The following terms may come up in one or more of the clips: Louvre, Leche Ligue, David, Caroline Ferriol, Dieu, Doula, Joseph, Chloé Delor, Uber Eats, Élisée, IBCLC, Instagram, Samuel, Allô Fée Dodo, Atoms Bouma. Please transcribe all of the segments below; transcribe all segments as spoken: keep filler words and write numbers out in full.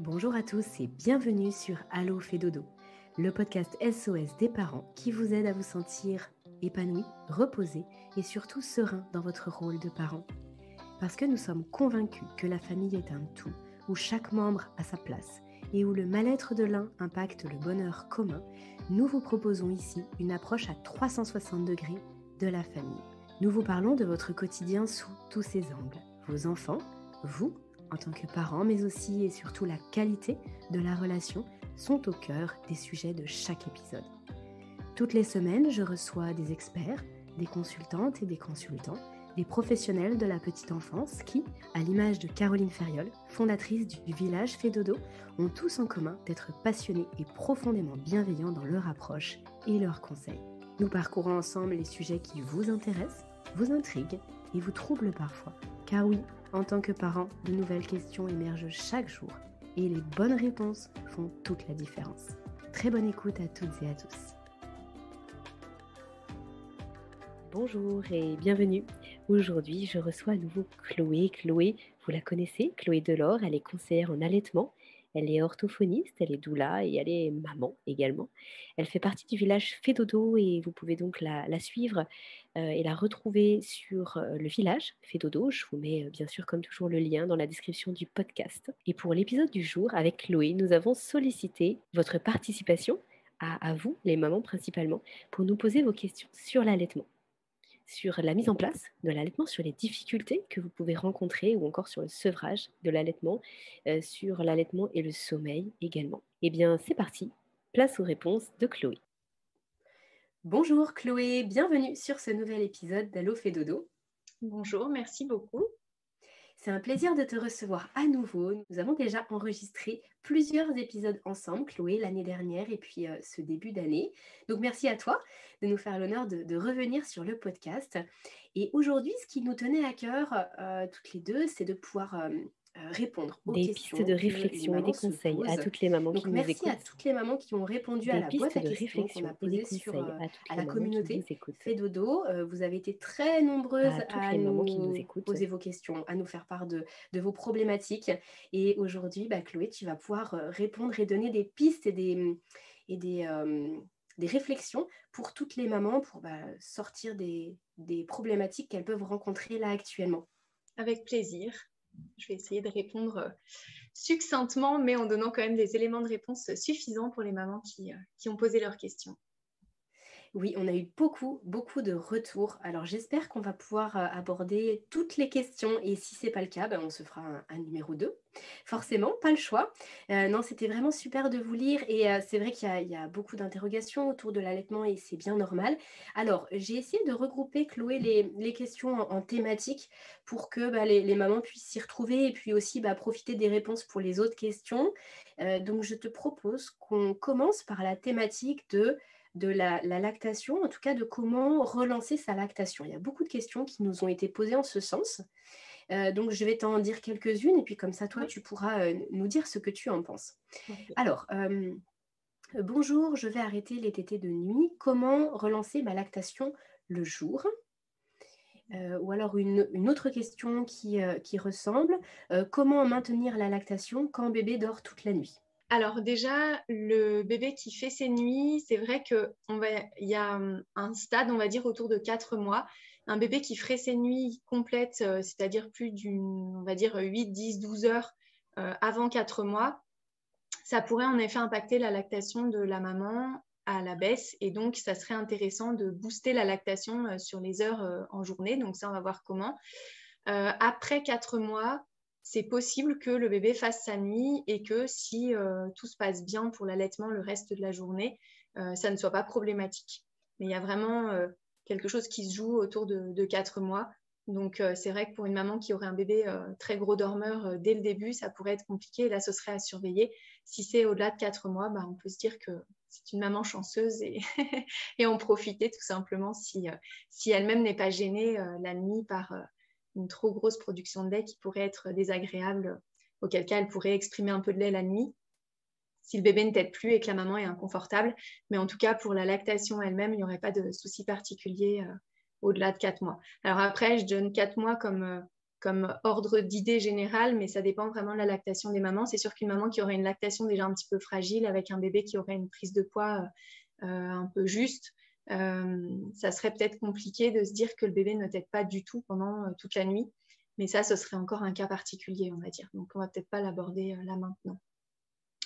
Bonjour à tous et bienvenue sur Allô Fée Dodo, le podcast S O S des parents qui vous aide à vous sentir épanoui, reposé et surtout serein dans votre rôle de parent. Parce que nous sommes convaincus que la famille est un tout, où chaque membre a sa place et où le mal-être de l'un impacte le bonheur commun, nous vous proposons ici une approche à trois cent soixante degrés de la famille. Nous vous parlons de votre quotidien sous tous ses angles, vos enfants, vous, en tant que parents, mais aussi et surtout la qualité de la relation sont au cœur des sujets de chaque épisode. Toutes les semaines, je reçois des experts, des consultantes et des consultants, des professionnels de la petite enfance qui, à l'image de Caroline Ferriol, fondatrice du village Fée Dodo, ont tous en commun d'être passionnés et profondément bienveillants dans leur approche et leurs conseils. Nous parcourons ensemble les sujets qui vous intéressent, vous intriguent et vous troublent parfois. Car oui, en tant que parent, de nouvelles questions émergent chaque jour et les bonnes réponses font toute la différence. Très bonne écoute à toutes et à tous. Bonjour et bienvenue. Aujourd'hui, je reçois à nouveau Chloé. Chloé, vous la connaissez, Chloé Delor, elle est conseillère en allaitement, elle est orthophoniste, elle est doula et elle est maman également. Elle fait partie du village Fée Dodo et vous pouvez donc la, la suivre euh, et la retrouver sur euh, le village Fée Dodo. Je vous mets euh, bien sûr comme toujours le lien dans la description du podcast. Et pour l'épisode du jour, avec Chloé, nous avons sollicité votre participation, à, à vous les mamans principalement, pour nous poser vos questions sur l'allaitement, sur la mise en place de l'allaitement, sur les difficultés que vous pouvez rencontrer ou encore sur le sevrage de l'allaitement, euh, sur l'allaitement et le sommeil également. Eh bien, c'est parti, place aux réponses de Chloé. Bonjour Chloé, bienvenue sur ce nouvel épisode d'Allô Fée Dodo. Bonjour, merci beaucoup. C'est un plaisir de te recevoir à nouveau. Nous avons déjà enregistré plusieurs épisodes ensemble, Chloé, l'année dernière et puis euh, ce début d'année. Donc merci à toi de nous faire l'honneur de, de revenir sur le podcast. Et aujourd'hui, ce qui nous tenait à cœur euh, toutes les deux, c'est de pouvoir euh, répondre aux des questions. Des pistes de réflexion et des conseils à toutes les mamans. Donc qui merci nous à toutes les mamans qui ont répondu des à la boîte à questions qu'on a posée sur euh, à, à la communauté Fée Dodo. Euh, vous avez été très nombreuses à, à nous, qui nous poser vos questions, à nous faire part de, de vos problématiques. Et aujourd'hui, bah, Chloé, tu vas pouvoir répondre et donner des pistes et des, et des, euh, des réflexions pour toutes les mamans pour bah, sortir des, des problématiques qu'elles peuvent rencontrer là actuellement. Avec plaisir. Je vais essayer de répondre succinctement, mais en donnant quand même des éléments de réponse suffisants pour les mamans qui, qui ont posé leurs questions. Oui, on a eu beaucoup, beaucoup de retours. Alors, j'espère qu'on va pouvoir aborder toutes les questions. Et si ce n'est pas le cas, ben, on se fera un, un numéro deux. Forcément, pas le choix. Euh, non, c'était vraiment super de vous lire. Et euh, c'est vrai qu'il y a, il y a beaucoup d'interrogations autour de l'allaitement et c'est bien normal. Alors, j'ai essayé de regrouper, Chloé, les, les questions en, en thématiques pour que bah, les, les mamans puissent s'y retrouver et puis aussi bah, profiter des réponses pour les autres questions. Euh, donc, je te propose qu'on commence par la thématique de... de la, la lactation, en tout cas de comment relancer sa lactation. Il y a beaucoup de questions qui nous ont été posées en ce sens. Euh, donc, je vais t'en dire quelques-unes et puis comme ça, toi, tu pourras euh, nous dire ce que tu en penses. Okay. Alors, euh, bonjour, je vais arrêter les tétées de nuit. Comment relancer ma lactation le jour ? Euh, ou alors une, une autre question qui, euh, qui ressemble. Euh, comment maintenir la lactation quand bébé dort toute la nuit ? Alors déjà, le bébé qui fait ses nuits, c'est vrai qu'il y a un stade, on va dire, autour de quatre mois. Un bébé qui ferait ses nuits complètes, c'est-à-dire plus d'une, on va dire, huit, dix, douze heures euh, avant quatre mois, ça pourrait en effet impacter la lactation de la maman à la baisse. Et donc, ça serait intéressant de booster la lactation sur les heures en journée. Donc ça, on va voir comment. Euh, après quatre mois, c'est possible que le bébé fasse sa nuit et que si euh, tout se passe bien pour l'allaitement le reste de la journée, euh, ça ne soit pas problématique. Mais il y a vraiment euh, quelque chose qui se joue autour de, de quatre mois. Donc, euh, c'est vrai que pour une maman qui aurait un bébé euh, très gros dormeur euh, dès le début, ça pourrait être compliqué. Et là, ce serait à surveiller. Si c'est au-delà de quatre mois, bah, on peut se dire que c'est une maman chanceuse et, et en profiter tout simplement si, euh, si elle-même n'est pas gênée euh, la nuit par... Euh, une trop grosse production de lait qui pourrait être désagréable, auquel cas elle pourrait exprimer un peu de lait la nuit, si le bébé ne tète plus et que la maman est inconfortable. Mais en tout cas, pour la lactation elle-même, il n'y aurait pas de souci particulier euh, au-delà de quatre mois. Alors après, je donne quatre mois comme, euh, comme ordre d'idée générale, mais ça dépend vraiment de la lactation des mamans. C'est sûr qu'une maman qui aurait une lactation déjà un petit peu fragile, avec un bébé qui aurait une prise de poids euh, un peu juste, euh, ça serait peut-être compliqué de se dire que le bébé ne tète pas du tout pendant euh, toute la nuit. Mais ça, ce serait encore un cas particulier, on va dire. Donc, on ne va peut-être pas l'aborder euh, là maintenant.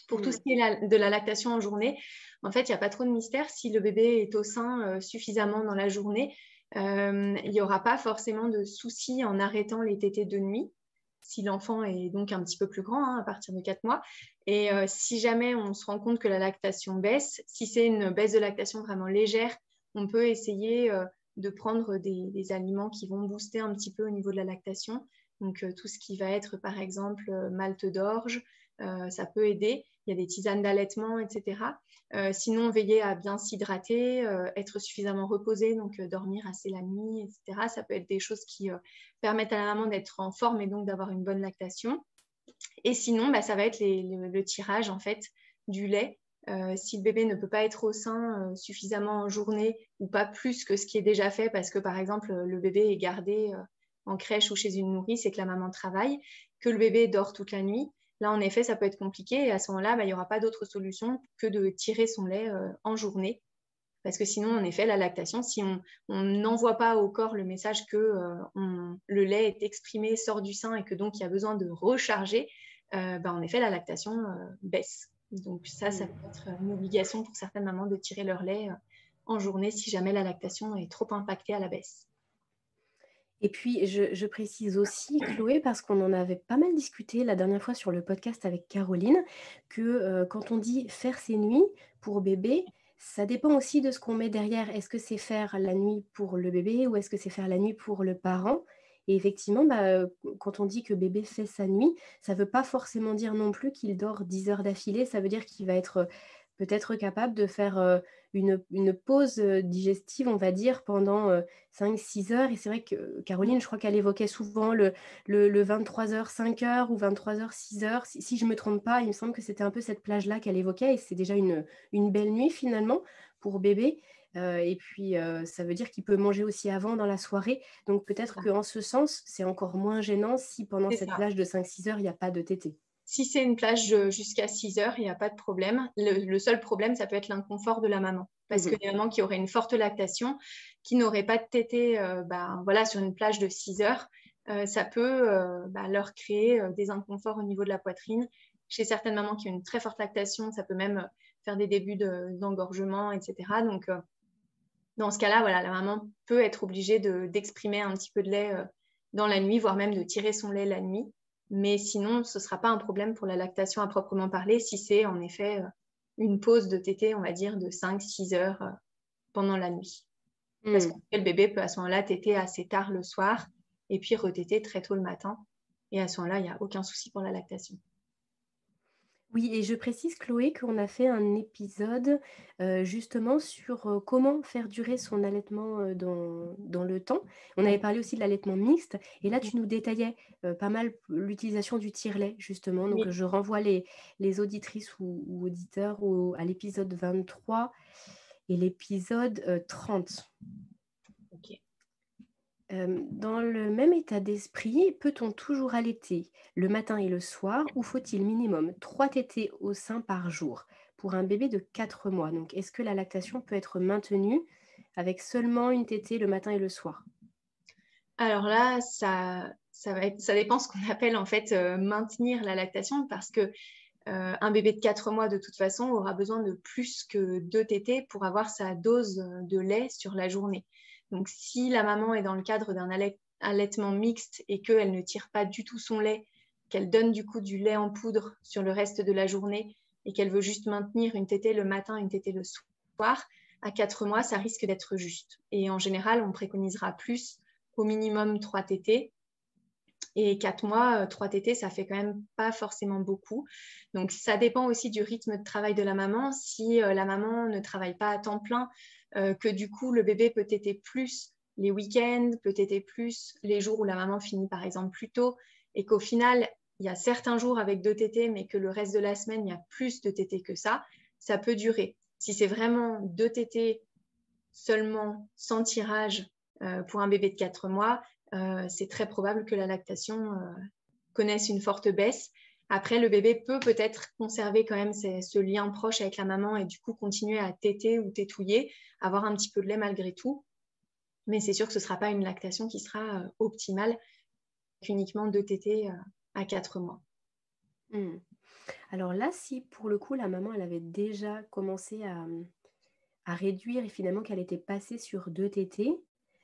Pour tout ce qui est de la lactation en journée, en fait, il n'y a pas trop de mystère. Si le bébé est au sein euh, suffisamment dans la journée, euh, il n'y aura pas forcément de soucis en arrêtant les tétées de nuit, si l'enfant est donc un petit peu plus grand, hein, à partir de quatre mois. Et euh, si jamais on se rend compte que la lactation baisse, si c'est une baisse de lactation vraiment légère, on peut essayer euh, de prendre des, des aliments qui vont booster un petit peu au niveau de la lactation. Donc, euh, tout ce qui va être, par exemple, euh, malte d'orge, euh, ça peut aider. Il y a des tisanes d'allaitement, et cetera. Euh, sinon, veiller à bien s'hydrater, euh, être suffisamment reposé, donc euh, dormir assez la nuit, et cetera. Ça peut être des choses qui euh, permettent à la maman d'être en forme et donc d'avoir une bonne lactation. Et sinon, bah, ça va être les, le, le tirage en fait, du lait. Euh, si le bébé ne peut pas être au sein euh, suffisamment en journée ou pas plus que ce qui est déjà fait parce que, par exemple, le bébé est gardé euh, en crèche ou chez une nourrice et que la maman travaille, que le bébé dort toute la nuit, là, en effet, ça peut être compliqué et à ce moment-là, bah, il n'y aura pas d'autre solution que de tirer son lait euh, en journée. Parce que sinon, en effet, la lactation, si on n'envoie pas au corps le message que euh, on, le lait est exprimé, sort du sein et que donc il y a besoin de recharger, euh, bah, en effet, la lactation euh, baisse. Donc ça, ça peut être une obligation pour certaines mamans de tirer leur lait euh, en journée si jamais la lactation est trop impactée à la baisse. Et puis, je, je précise aussi, Chloé, parce qu'on en avait pas mal discuté la dernière fois sur le podcast avec Caroline, que euh, quand on dit « faire ses nuits » pour bébé, ça dépend aussi de ce qu'on met derrière. Est-ce que c'est faire la nuit pour le bébé ou est-ce que c'est faire la nuit pour le parent ? Et effectivement, bah, quand on dit que bébé fait sa nuit, ça ne veut pas forcément dire non plus qu'il dort dix heures d'affilée. Ça veut dire qu'il va être peut-être capable de faire... Euh, Une, une pause digestive, on va dire, pendant cinq six heures. Et c'est vrai que Caroline, je crois qu'elle évoquait souvent le, le, le vingt-trois heures cinq heures ou vingt-trois heures six heures. Si, si je ne me trompe pas, il me semble que c'était un peu cette plage-là qu'elle évoquait. Et c'est déjà une, une belle nuit, finalement, pour bébé. Euh, et puis, euh, ça veut dire qu'il peut manger aussi avant dans la soirée. Donc, peut-être ah. qu'en ce sens, c'est encore moins gênant si pendant c'est cette ça. plage de cinq six heures, il n'y a pas de tétée. Si c'est une plage jusqu'à six heures, il n'y a pas de problème. Le, le seul problème, ça peut être l'inconfort de la maman. Parce mmh. que les mamans qui auraient une forte lactation, qui n'auraient pas de tétée euh, bah, voilà, sur une plage de six heures, euh, ça peut euh, bah, leur créer euh, des inconforts au niveau de la poitrine. Chez certaines mamans qui ont une très forte lactation, ça peut même faire des débuts de, d'engorgement, et cetera. Donc, euh, dans ce cas-là, voilà, la maman peut être obligée de, d'exprimer un petit peu de lait euh, dans la nuit, voire même de tirer son lait la nuit. Mais sinon, ce ne sera pas un problème pour la lactation à proprement parler si c'est en effet une pause de tétée, on va dire, de cinq six heures pendant la nuit. Mmh. Parce que le bébé peut à ce moment-là téter assez tard le soir et puis retéter très tôt le matin. Et à ce moment-là, il n'y a aucun souci pour la lactation. Oui, et je précise, Chloé, qu'on a fait un épisode euh, justement sur euh, comment faire durer son allaitement euh, dans, dans le temps. On avait parlé aussi de l'allaitement mixte. Et là, tu nous détaillais euh, pas mal l'utilisation du tire-lait, justement. Donc, oui. je renvoie les, les auditrices ou, ou auditeurs au, à l'épisode vingt-trois et l'épisode euh, trente. Ok. Euh, dans le même état d'esprit, peut-on toujours allaiter le matin et le soir ou faut-il minimum trois tétées au sein par jour pour un bébé de quatre mois? Donc, est-ce que la lactation peut être maintenue avec seulement une tétée le matin et le soir? Alors là, ça, ça, va être, ça dépend de ce qu'on appelle en fait euh, maintenir la lactation parce que Euh, un bébé de quatre mois, de toute façon, aura besoin de plus que deux tétées pour avoir sa dose de lait sur la journée. Donc, si la maman est dans le cadre d'un allait- allaitement mixte et qu'elle ne tire pas du tout son lait, qu'elle donne du coup du lait en poudre sur le reste de la journée et qu'elle veut juste maintenir une tétée le matin, une tétée le soir, à quatre mois, ça risque d'être juste. Et en général, on préconisera plus, au minimum trois tétées. Et quatre mois, trois tétées, ça fait quand même pas forcément beaucoup. Donc, ça dépend aussi du rythme de travail de la maman. Si euh, la maman ne travaille pas à temps plein, euh, que du coup, le bébé peut téter plus les week-ends, peut téter plus les jours où la maman finit par exemple plus tôt et qu'au final, il y a certains jours avec deux tétées, mais que le reste de la semaine, il y a plus de tétées que ça, ça peut durer. Si c'est vraiment deux tétées seulement sans tirage euh, pour un bébé de quatre mois, euh, c'est très probable que la lactation euh, connaisse une forte baisse. Après, le bébé peut peut-être conserver quand même ces, ce lien proche avec la maman et du coup continuer à téter ou tétouiller, avoir un petit peu de lait malgré tout. Mais c'est sûr que ce ne sera pas une lactation qui sera euh, optimale, uniquement deux tétées euh, à quatre mois. Mmh. Alors là, si pour le coup, la maman elle avait déjà commencé à, à réduire et finalement qu'elle était passée sur deux tétées,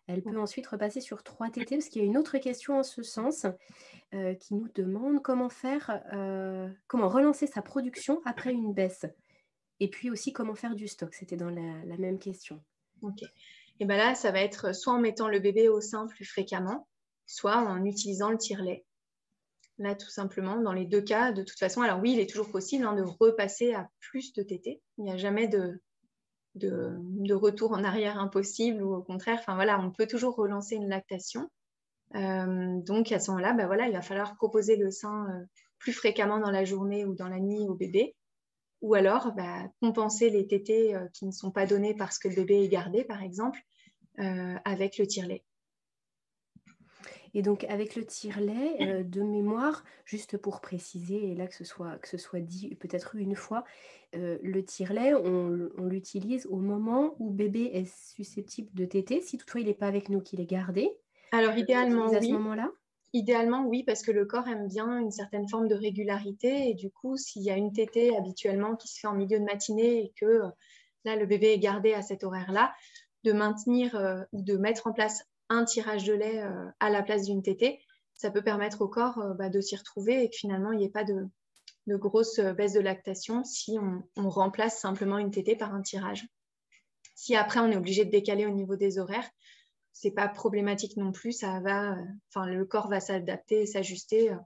elle peut ensuite repasser sur trois tétées, parce qu'il y a une autre question en ce sens euh, qui nous demande comment faire, euh, comment relancer sa production après une baisse. Et puis aussi, comment faire du stock. C'était dans la, la même question. Ok. Et bien là, ça va être soit en mettant le bébé au sein plus fréquemment, soit en utilisant le tire-lait. Là, tout simplement, dans les deux cas, de toute façon, alors oui, il est toujours possible hein, de repasser à plus de tétées. Il n'y a jamais de... De, de retour en arrière impossible ou au contraire, enfin voilà, on peut toujours relancer une lactation. Euh, donc à ce moment-là, ben voilà, il va falloir proposer le sein euh, plus fréquemment dans la journée ou dans la nuit au bébé, ou alors ben, compenser les tétées euh, qui ne sont pas données parce que le bébé est gardé, par exemple, euh, avec le tire-lait. Et donc avec le tire-lait, euh, de mémoire, juste pour préciser, et là que ce soit, que ce soit dit peut-être une fois, euh, le tire-lait, on, on l'utilise au moment où bébé est susceptible de téter, si toutefois il n'est pas avec nous, qu'il est gardé. Alors idéalement, à oui. ce moment-là ? Idéalement, oui, parce que le corps aime bien une certaine forme de régularité, et du coup, s'il y a une tétée habituellement qui se fait en milieu de matinée et que là, le bébé est gardé à cet horaire-là, de maintenir euh, ou de mettre en place un tirage de lait euh, à la place d'une tétée, ça peut permettre au corps euh, bah, de s'y retrouver et que finalement il n'y ait pas de, de grosse euh, baisse de lactation si on, on remplace simplement une tétée par un tirage. Si après on est obligé de décaler au niveau des horaires, c'est pas problématique non plus, ça va, enfin euh, le corps va s'adapter et s'ajuster euh,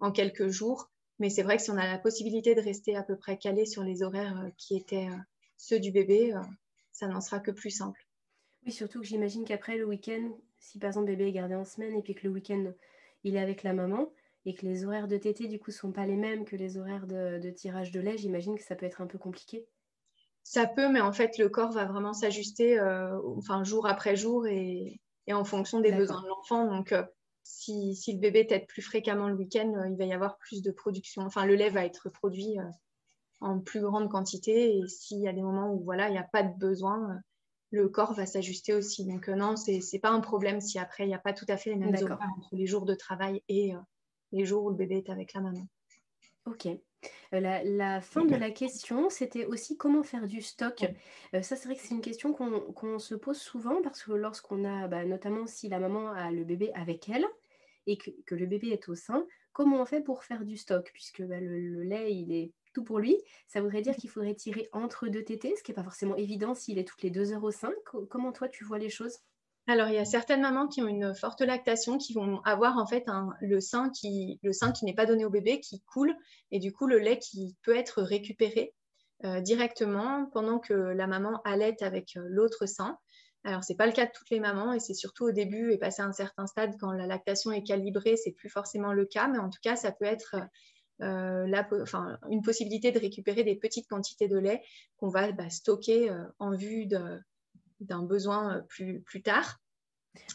en quelques jours, mais c'est vrai que si on a la possibilité de rester à peu près calé sur les horaires euh, qui étaient euh, ceux du bébé, euh, ça n'en sera que plus simple. Oui, surtout que j'imagine qu'après le week-end, si par exemple bébé est gardé en semaine et puis que le week-end il est avec la maman et que les horaires de tétée du coup ne sont pas les mêmes que les horaires de, de tirage de lait, j'imagine que ça peut être un peu compliqué. Ça peut, mais en fait le corps va vraiment s'ajuster euh, enfin, jour après jour et, et en fonction des D'accord. besoins de l'enfant. Donc euh, si, si le bébé tète plus fréquemment le week-end, euh, il va y avoir plus de production. Enfin le lait va être produit euh, en plus grande quantité et s'il y a des moments où voilà, il n'y a pas de besoin... Euh, le corps va s'ajuster aussi. Donc euh, non, c'est c'est pas un problème si après, il n'y a pas tout à fait les mêmes D'accord. horaires entre les jours de travail et euh, les jours où le bébé est avec la maman. Ok. Euh, la, la fin okay. de la question, c'était aussi comment faire du stock. Okay. Euh, ça, c'est vrai que c'est une question qu'on, qu'on se pose souvent parce que lorsqu'on a, bah, notamment si la maman a le bébé avec elle et que, que le bébé est au sein, comment on fait pour faire du stock puisque bah, le, le lait, il est tout pour lui, ça voudrait dire qu'il faudrait tirer entre deux tétées, ce qui n'est pas forcément évident s'il est toutes les deux heures au sein. Comment toi, tu vois les choses ? Alors, il y a certaines mamans qui ont une forte lactation, qui vont avoir en fait un, le sein qui, le sein qui n'est pas donné au bébé, qui coule, et du coup, le lait qui peut être récupéré euh, directement pendant que la maman allaite avec euh, l'autre sein. Alors, ce n'est pas le cas de toutes les mamans, et c'est surtout au début, et passé à un certain stade, quand la lactation est calibrée, ce n'est plus forcément le cas, mais en tout cas, ça peut être... Euh, Euh, la, enfin, une possibilité de récupérer des petites quantités de lait qu'on va bah, stocker euh, en vue de, d'un besoin euh, plus, plus tard.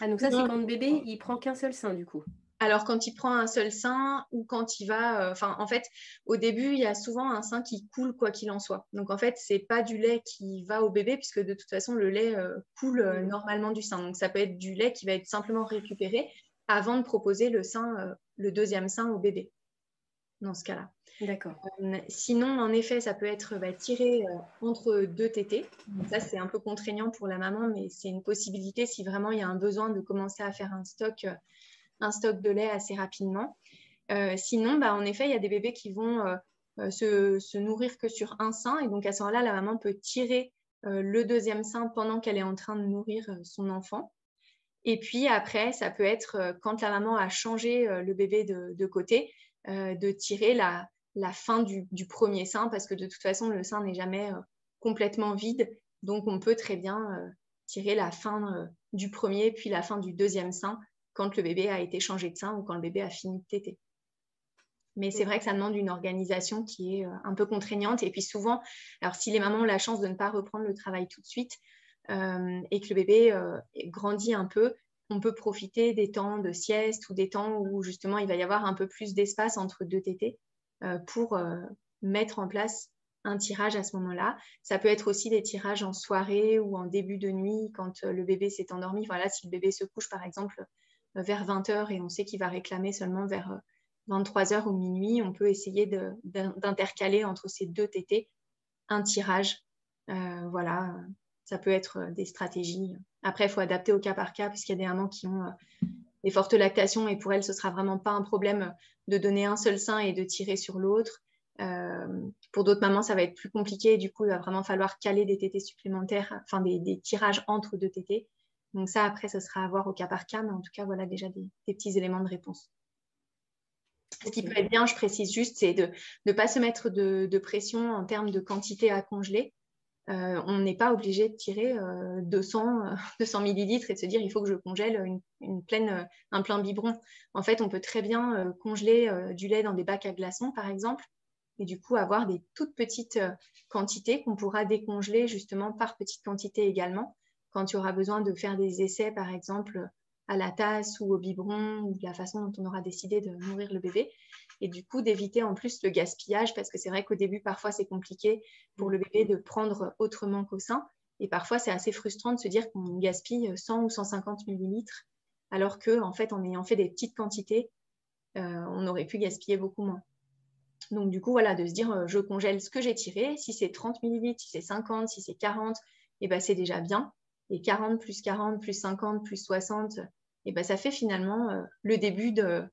Ah, donc ça, c'est quand le bébé, il prend qu'un seul sein, du coup. Alors, quand il prend un seul sein ou quand il va... Enfin, euh, en fait, au début, il y a souvent un sein qui coule quoi qu'il en soit. Donc, en fait, ce n'est pas du lait qui va au bébé puisque de toute façon, le lait euh, coule euh, normalement du sein. Donc, ça peut être du lait qui va être simplement récupéré avant de proposer le, sein, euh, le deuxième sein au bébé. Dans ce cas-là. D'accord. Euh, sinon, en effet, ça peut être bah, tiré euh, entre deux tétées. Donc, ça, c'est un peu contraignant pour la maman, mais c'est une possibilité si vraiment il y a un besoin de commencer à faire un stock, euh, un stock de lait assez rapidement. Euh, sinon, bah, en effet, il y a des bébés qui vont euh, se, se nourrir que sur un sein. Et donc, à ce moment-là, la maman peut tirer euh, le deuxième sein pendant qu'elle est en train de nourrir euh, son enfant. Et puis après, ça peut être euh, quand la maman a changé euh, le bébé de, de côté, Euh, de tirer la, la fin du, du premier sein parce que de toute façon le sein n'est jamais euh, complètement vide, donc on peut très bien euh, tirer la fin euh, du premier puis la fin du deuxième sein quand le bébé a été changé de sein ou quand le bébé a fini de téter. Mais c'est vrai que ça demande une organisation qui est euh, un peu contraignante et puis souvent, alors si les mamans ont la chance de ne pas reprendre le travail tout de suite euh, et que le bébé euh, grandit un peu, on peut profiter des temps de sieste ou des temps où justement il va y avoir un peu plus d'espace entre deux tétés euh, pour euh, mettre en place un tirage à ce moment-là. Ça peut être aussi des tirages en soirée ou en début de nuit quand euh, le bébé s'est endormi. Voilà, si le bébé se couche par exemple euh, vers vingt heures et on sait qu'il va réclamer seulement vers euh, vingt-trois heures ou minuit, on peut essayer de, d'intercaler entre ces deux tétés un tirage. Euh, voilà, ça peut être des stratégies. Après, il faut adapter au cas par cas, puisqu'il y a des mamans qui ont euh, des fortes lactations et pour elles, ce ne sera vraiment pas un problème de donner un seul sein et de tirer sur l'autre. Euh, pour d'autres mamans, ça va être plus compliqué. Du coup, il va vraiment falloir caler des tétés supplémentaires, enfin des, des tirages entre deux tétés. Donc ça, après, ce sera à voir au cas par cas. Mais en tout cas, voilà déjà des, des petits éléments de réponse. Ce qui peut être bien, je précise juste, c'est de ne pas se mettre de, de pression en termes de quantité à congeler. Euh, on n'est pas obligé de tirer euh, deux cents millilitres et de se dire il faut que je congèle une, une pleine, un plein biberon. En fait, on peut très bien euh, congeler euh, du lait dans des bacs à glaçons, par exemple, et du coup avoir des toutes petites euh, quantités qu'on pourra décongeler justement par petites quantités également, quand tu auras besoin de faire des essais, par exemple, à la tasse ou au biberon ou de la façon dont on aura décidé de nourrir le bébé. Et du coup, d'éviter en plus le gaspillage, parce que c'est vrai qu'au début, parfois, c'est compliqué pour le bébé de prendre autrement qu'au sein. Et parfois, c'est assez frustrant de se dire qu'on gaspille cent ou cent cinquante millilitres, alors qu'en fait, en ayant fait des petites quantités, euh, on aurait pu gaspiller beaucoup moins. Donc du coup, voilà, de se dire, euh, je congèle ce que j'ai tiré. Si c'est trente millilitres, si c'est cinquante, si c'est quarante, eh ben, c'est déjà bien. Et quarante plus quarante plus cinquante plus soixante... Et ben, ça fait finalement euh, le début de,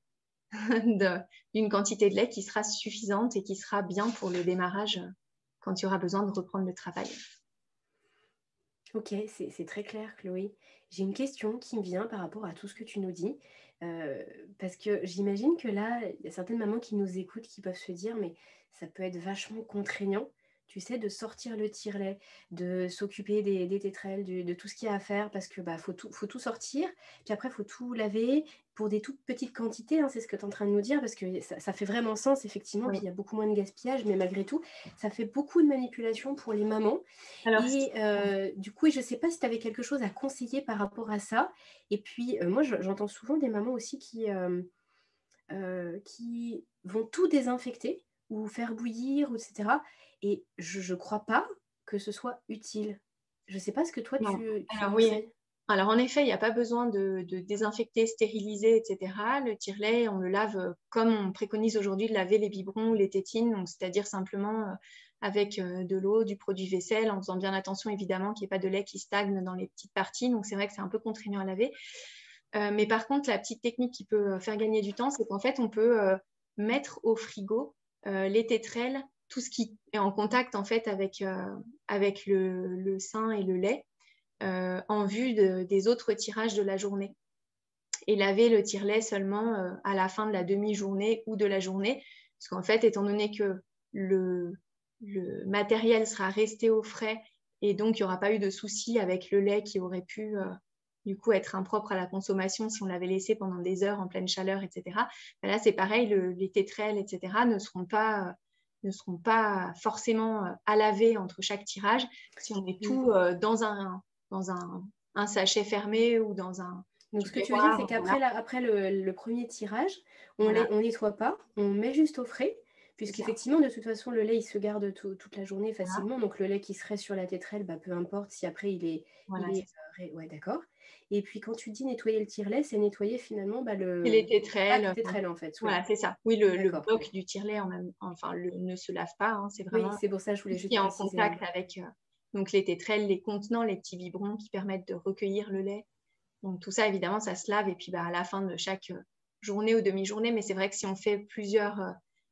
de, d'une quantité de lait qui sera suffisante et qui sera bien pour le démarrage euh, quand tu auras besoin de reprendre le travail. Ok, c'est, c'est très clair, Chloé. J'ai une question qui me vient par rapport à tout ce que tu nous dis, euh, parce que j'imagine que là, il y a certaines mamans qui nous écoutent qui peuvent se dire, mais ça peut être vachement contraignant, tu sais, de sortir le tire-lait, de s'occuper des, des tétrelles, de, de tout ce qu'il y a à faire, parce que bah, faut, tout, faut tout sortir, puis après, il faut tout laver pour des toutes petites quantités, hein, c'est ce que tu es en train de nous dire, parce que ça, ça fait vraiment sens, effectivement, oui. Puis il y a beaucoup moins de gaspillage, mais malgré tout, ça fait beaucoup de manipulation pour les mamans. Alors, et euh, du coup, je ne sais pas si tu avais quelque chose à conseiller par rapport à ça. Et puis, euh, moi, j'entends souvent des mamans aussi qui, euh, euh, qui vont tout désinfecter ou faire bouillir, et cetera, et je ne crois pas que ce soit utile. Je ne sais pas ce que toi, non. tu... tu Alors, oui. Alors, en effet, il n'y a pas besoin de, de désinfecter, stériliser, et cetera. Le tire-lait, on le lave comme on préconise aujourd'hui de laver les biberons ou les tétines, donc, c'est-à-dire simplement avec de l'eau, du produit vaisselle, en faisant bien attention, évidemment, qu'il n'y ait pas de lait qui stagne dans les petites parties. Donc, c'est vrai que c'est un peu contraignant à laver. Euh, mais par contre, la petite technique qui peut faire gagner du temps, c'est qu'en fait, on peut euh, mettre au frigo euh, les tétrelles, tout ce qui est en contact en fait avec, euh, avec le, le sein et le lait euh, en vue de, des autres tirages de la journée, et laver le tire-lait seulement euh, à la fin de la demi-journée ou de la journée, parce qu'en fait, étant donné que le, le matériel sera resté au frais et donc il n'y aura pas eu de souci avec le lait qui aurait pu euh, du coup être impropre à la consommation si on l'avait laissé pendant des heures en pleine chaleur, et cetera. Ben là, c'est pareil, le, les tétrelles, et cetera ne seront pas... Euh, ne seront pas forcément à laver entre chaque tirage si on met tout euh, dans, un, dans un, un sachet fermé ou dans un... Donc, ce que tu veux dire, c'est qu'après la, après le, le premier tirage, on ne voilà. nettoie pas, on met juste au frais, puisqu'effectivement, de toute façon, le lait, il se garde tout, toute la journée facilement. Voilà. Donc, le lait qui serait sur la tétrelle, bah, peu importe si après, il est... Voilà, il est euh, ouais, d'accord. Et puis, quand tu dis nettoyer le tire-lait, c'est nettoyer finalement bah, le... Et les tétrelles. Ah, les tétrelles, en fait. Voilà, c'est ça. Oui, le, le bloc ouais. du tire-lait, en même... enfin, le... ne se lave pas. Hein. C'est vraiment... Oui, c'est pour ça que je voulais juste... Qui est en contact avec euh, donc, les tétrelles, les contenants, les petits biberons qui permettent de recueillir le lait. Donc, tout ça, évidemment, ça se lave. Et puis, bah, à la fin de chaque euh, journée ou demi-journée. Mais c'est vrai que si on fait plusieurs euh,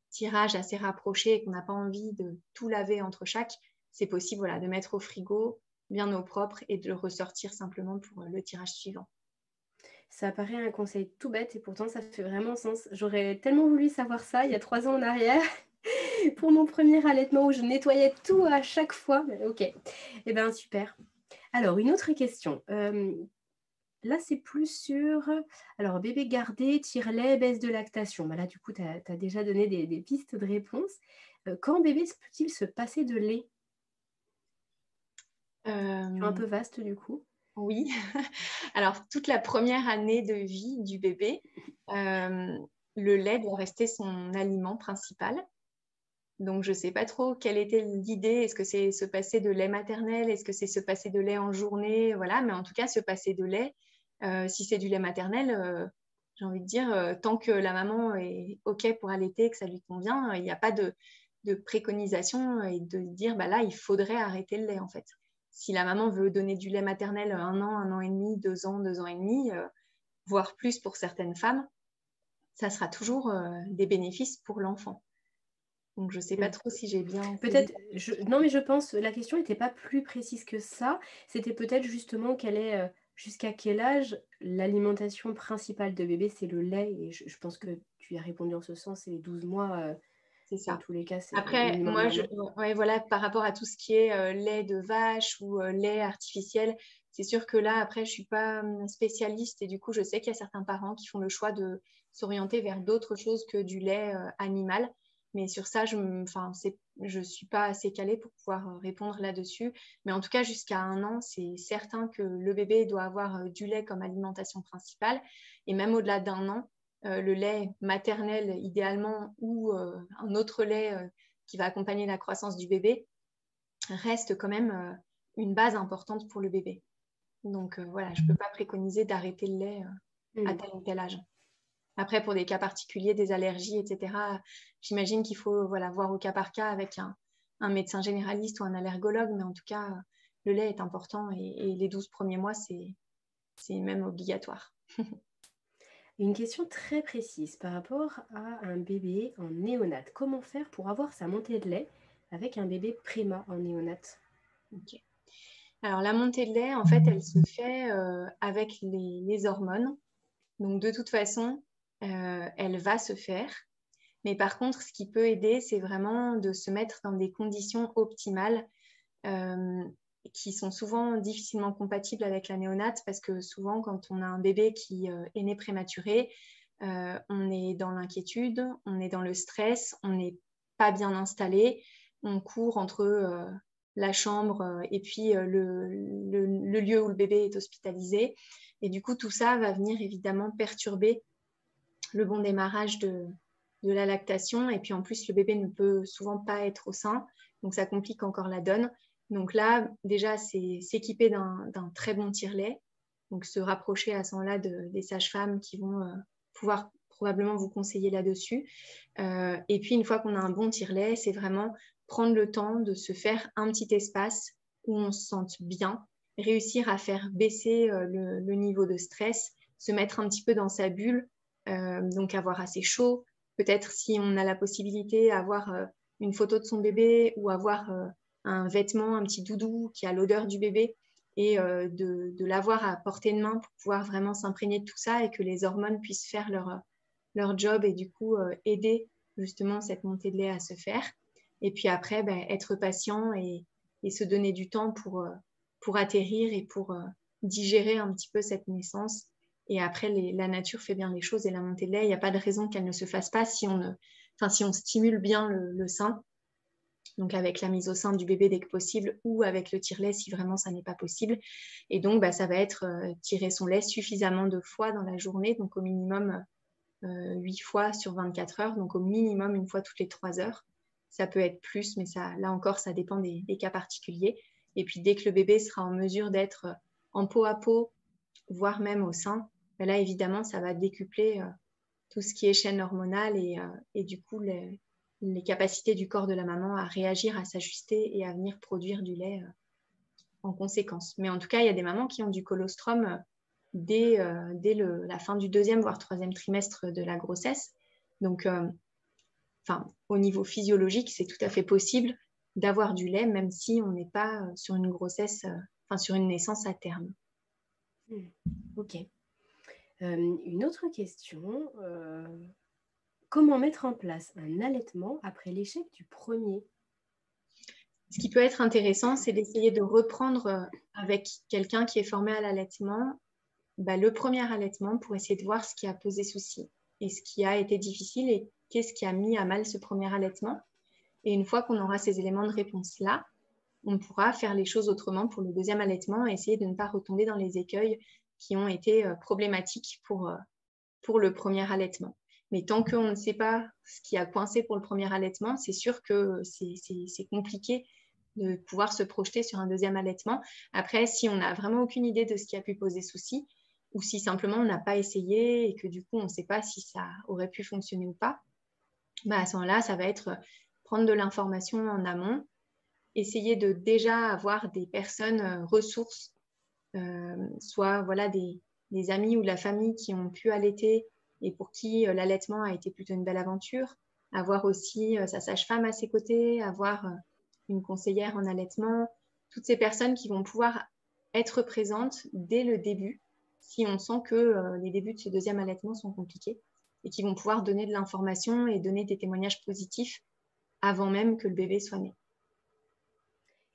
tirages assez rapprochés et qu'on n'a pas envie de tout laver entre chaque, c'est possible voilà, de mettre au frigo bien au propre et de le ressortir simplement pour le tirage suivant. Ça paraît un conseil tout bête et pourtant ça fait vraiment sens. J'aurais tellement voulu savoir ça il y a trois ans en arrière pour mon premier allaitement où je nettoyais tout à chaque fois. Ok, et eh bien super. Alors une autre question, euh, là c'est plus sur alors bébé gardé, tire-lait, baisse de lactation. Ben là du coup tu as déjà donné des, des pistes de réponse. Euh, quand bébé peut-il se passer de lait? Euh... Un peu vaste du coup. Oui, alors toute la première année de vie du bébé, euh, le lait doit rester son aliment principal. Donc, je ne sais pas trop quelle était l'idée. Est-ce que c'est se passer de lait maternel? Est-ce que c'est se passer de lait en journée? Voilà, mais en tout cas, se passer de lait, euh, si c'est du lait maternel, euh, j'ai envie de dire, euh, tant que la maman est OK pour allaiter, que ça lui convient, il euh, n'y a pas de, de préconisation et de dire, bah là, il faudrait arrêter le lait, en fait. Si la maman veut donner du lait maternel un an, un an et demi, deux ans, deux ans et demi, euh, voire plus pour certaines femmes, ça sera toujours euh, des bénéfices pour l'enfant. Donc, je ne sais pas trop si j'ai bien... Peut-être... Je... Non, mais je pense que la question n'était pas plus précise que ça. C'était peut-être justement quel est, jusqu'à quel âge l'alimentation principale de bébé, c'est le lait. Et je, je pense que tu as répondu en ce sens, c'est les douze mois. Euh... C'est ça. Dans tous les cas, c'est... Après, moi, je... ouais, voilà, par rapport à tout ce qui est euh, lait de vache ou euh, lait artificiel, c'est sûr que là, après, je ne suis pas spécialiste. Et du coup, je sais qu'il y a certains parents qui font le choix de s'orienter vers d'autres choses que du lait euh, animal. Mais sur ça, je ne enfin, suis pas assez calée pour pouvoir répondre là-dessus. Mais en tout cas, jusqu'à un an, c'est certain que le bébé doit avoir du lait comme alimentation principale. Et même au-delà d'un an, euh, le lait maternel idéalement ou euh, un autre lait euh, qui va accompagner la croissance du bébé reste quand même euh, une base importante pour le bébé. Donc euh, voilà, je ne peux pas préconiser d'arrêter le lait euh, mmh. à tel ou tel âge. Après, pour des cas particuliers, des allergies, et cetera, j'imagine qu'il faut voilà, voir au cas par cas avec un, un médecin généraliste ou un allergologue. Mais en tout cas, le lait est important et, et les douze premiers mois, c'est, c'est même obligatoire. Une question très précise par rapport à un bébé en néonate. Comment faire pour avoir sa montée de lait avec un bébé prima en néonate? Okay. Alors, la montée de lait, en fait, elle se fait euh, avec les, les hormones. Donc, de toute façon... Euh, elle va se faire, mais par contre ce qui peut aider, c'est vraiment de se mettre dans des conditions optimales euh, qui sont souvent difficilement compatibles avec la néonate, parce que souvent quand on a un bébé qui euh, est né prématuré, euh, on est dans l'inquiétude, on est dans le stress, on n'est pas bien installé, on court entre euh, la chambre et puis euh, le, le, le lieu où le bébé est hospitalisé, et du coup tout ça va venir évidemment perturber le bon démarrage de, de la lactation, et puis en plus le bébé ne peut souvent pas être au sein, donc ça complique encore la donne. Donc là déjà c'est s'équiper d'un, d'un très bon tire-lait, donc se rapprocher à ce moment-là de, des sages-femmes qui vont euh, pouvoir probablement vous conseiller là-dessus, euh, et puis une fois qu'on a un bon tire-lait, c'est vraiment prendre le temps de se faire un petit espace où on se sente bien, réussir à faire baisser euh, le, le niveau de stress, se mettre un petit peu dans sa bulle. Euh, donc avoir assez chaud, peut-être si on a la possibilité, avoir euh, une photo de son bébé ou avoir euh, un vêtement, un petit doudou qui a l'odeur du bébé, et euh, de, de l'avoir à portée de main pour pouvoir vraiment s'imprégner de tout ça et que les hormones puissent faire leur, leur job et du coup euh, aider justement cette montée de lait à se faire. Et puis après, ben, être patient et, et se donner du temps pour, euh, pour atterrir et pour euh, digérer un petit peu cette naissance. Et après, les, la nature fait bien les choses, et la montée de lait, il n'y a pas de raison qu'elle ne se fasse pas si on, ne, enfin, si on stimule bien le, le sein, donc avec la mise au sein du bébé dès que possible, ou avec le tire-lait si vraiment ça n'est pas possible. Et donc, bah, ça va être euh, tirer son lait suffisamment de fois dans la journée, donc au minimum euh, huit fois sur vingt-quatre heures, donc au minimum une fois toutes les trois heures. Ça peut être plus, mais ça, là encore, ça dépend des, des cas particuliers. Et puis, dès que le bébé sera en mesure d'être en peau à peau, voire même au sein, ben là, évidemment, ça va décupler euh, tout ce qui est chaîne hormonale et, euh, et du coup, les, les capacités du corps de la maman à réagir, à s'ajuster et à venir produire du lait euh, en conséquence. Mais en tout cas, il y a des mamans qui ont du colostrum euh, dès, euh, dès le, la fin du deuxième, voire troisième trimestre de la grossesse. Donc, euh, enfin, au niveau physiologique, c'est tout à fait possible d'avoir du lait, même si on n'est pas euh, sur une grossesse, euh, enfin, sur une naissance à terme. Mmh. Ok. Euh, une autre question, euh, comment mettre en place un allaitement après l'échec du premier? Ce qui peut être intéressant, c'est d'essayer de reprendre avec quelqu'un qui est formé à l'allaitement, bah, le premier allaitement, pour essayer de voir ce qui a posé souci et ce qui a été difficile et qu'est-ce qui a mis à mal ce premier allaitement. Et une fois qu'on aura ces éléments de réponse là, on pourra faire les choses autrement pour le deuxième allaitement et essayer de ne pas retomber dans les écueils qui ont été euh, problématiques pour, euh, pour le premier allaitement. Mais tant qu'on ne sait pas ce qui a coincé pour le premier allaitement, c'est sûr que c'est, c'est, c'est compliqué de pouvoir se projeter sur un deuxième allaitement. Après, si on n'a vraiment aucune idée de ce qui a pu poser souci, ou si simplement on n'a pas essayé et que du coup, on ne sait pas si ça aurait pu fonctionner ou pas, bah à ce moment-là, ça va être prendre de l'information en amont, essayer de déjà avoir des personnes euh, ressources, euh, soit voilà, des, des amis ou de la famille qui ont pu allaiter et pour qui euh, l'allaitement a été plutôt une belle aventure, avoir aussi euh, sa sage-femme à ses côtés, avoir... Euh, une conseillère en allaitement, toutes ces personnes qui vont pouvoir être présentes dès le début si on sent que euh, les débuts de ce deuxième allaitement sont compliqués et qui vont pouvoir donner de l'information et donner des témoignages positifs avant même que le bébé soit né.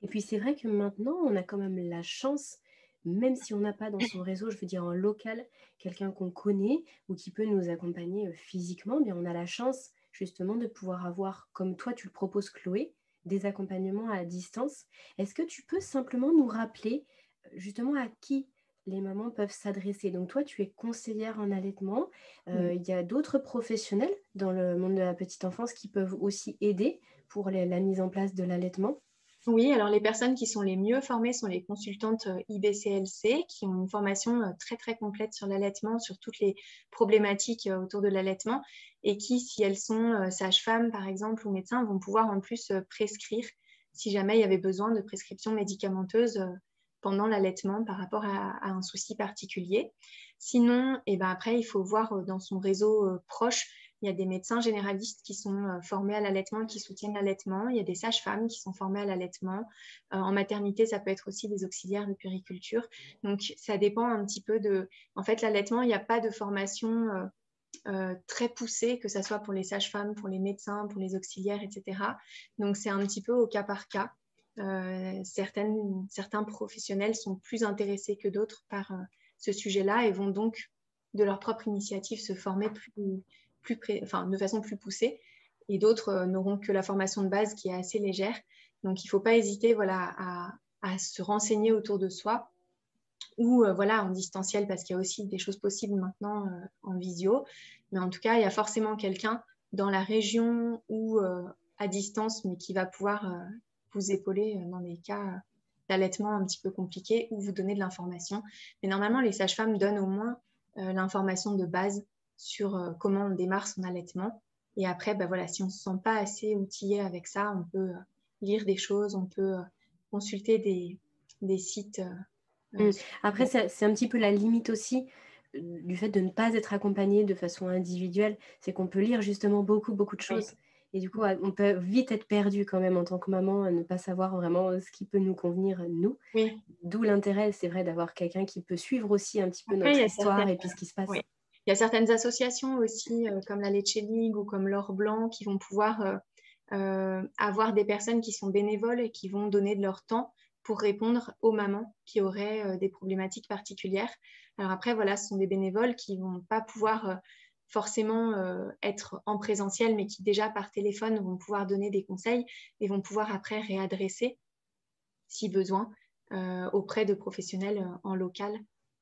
Et puis c'est vrai que maintenant, on a quand même la chance, même si on n'a pas dans son réseau, je veux dire en local, quelqu'un qu'on connaît ou qui peut nous accompagner physiquement, eh bien on a la chance justement de pouvoir avoir, comme toi tu le proposes Chloé, des accompagnements à distance. Est-ce que tu peux simplement nous rappeler justement à qui les mamans peuvent s'adresser? Donc toi, tu es conseillère en allaitement. Euh, mmh. Il y a d'autres professionnels dans le monde de la petite enfance qui peuvent aussi aider pour les, la mise en place de l'allaitement. Oui, alors les personnes qui sont les mieux formées sont les consultantes I B C L C qui ont une formation très très complète sur l'allaitement, sur toutes les problématiques autour de l'allaitement et qui, si elles sont sages-femmes par exemple ou médecins, vont pouvoir en plus prescrire si jamais il y avait besoin de prescriptions médicamenteuses pendant l'allaitement par rapport à, à un souci particulier. Sinon, eh ben après, il faut voir dans son réseau proche. Il y a des médecins généralistes qui sont formés à l'allaitement, qui soutiennent l'allaitement. Il y a des sages-femmes qui sont formées à l'allaitement. Euh, en maternité, ça peut être aussi des auxiliaires de puériculture. Donc, ça dépend un petit peu de... En fait, l'allaitement, il n'y a pas de formation euh, euh, très poussée, que ce soit pour les sages-femmes, pour les médecins, pour les auxiliaires, et cetera. Donc, c'est un petit peu au cas par cas. Euh, certaines, certains professionnels sont plus intéressés que d'autres par euh, ce sujet-là et vont donc, de leur propre initiative, se former plus... Plus pré... enfin, de façon plus poussée et d'autres euh, n'auront que la formation de base qui est assez légère. Donc, il ne faut pas hésiter voilà, à, à se renseigner autour de soi ou euh, voilà, en distanciel parce qu'il y a aussi des choses possibles maintenant euh, en visio. Mais en tout cas, il y a forcément quelqu'un dans la région ou euh, à distance mais qui va pouvoir euh, vous épauler dans des cas d'allaitement un petit peu compliqués ou vous donner de l'information. Mais normalement, les sages-femmes donnent au moins euh, l'information de base sur comment on démarre son allaitement. Et après, ben voilà, si on ne se sent pas assez outillé avec ça, on peut lire des choses, on peut consulter des, des sites. Euh, mmh. Après, ça, c'est un petit peu la limite aussi euh, du fait de ne pas être accompagné de façon individuelle. C'est qu'on peut lire justement beaucoup, beaucoup de choses. Oui. Et du coup, on peut vite être perdu quand même en tant que maman, ne pas savoir vraiment ce qui peut nous convenir, nous. Oui. D'où l'intérêt, c'est vrai, d'avoir quelqu'un qui peut suivre aussi un petit peu après, notre histoire et puis ce qui se passe. Oui. Il y a certaines associations aussi, euh, comme la Leche Ligue ou comme l'Or Blanc, qui vont pouvoir euh, euh, avoir des personnes qui sont bénévoles et qui vont donner de leur temps pour répondre aux mamans qui auraient euh, des problématiques particulières. Alors après, voilà, ce sont des bénévoles qui ne vont pas pouvoir euh, forcément euh, être en présentiel, mais qui déjà par téléphone vont pouvoir donner des conseils et vont pouvoir après réadresser, si besoin, euh, auprès de professionnels euh, en local.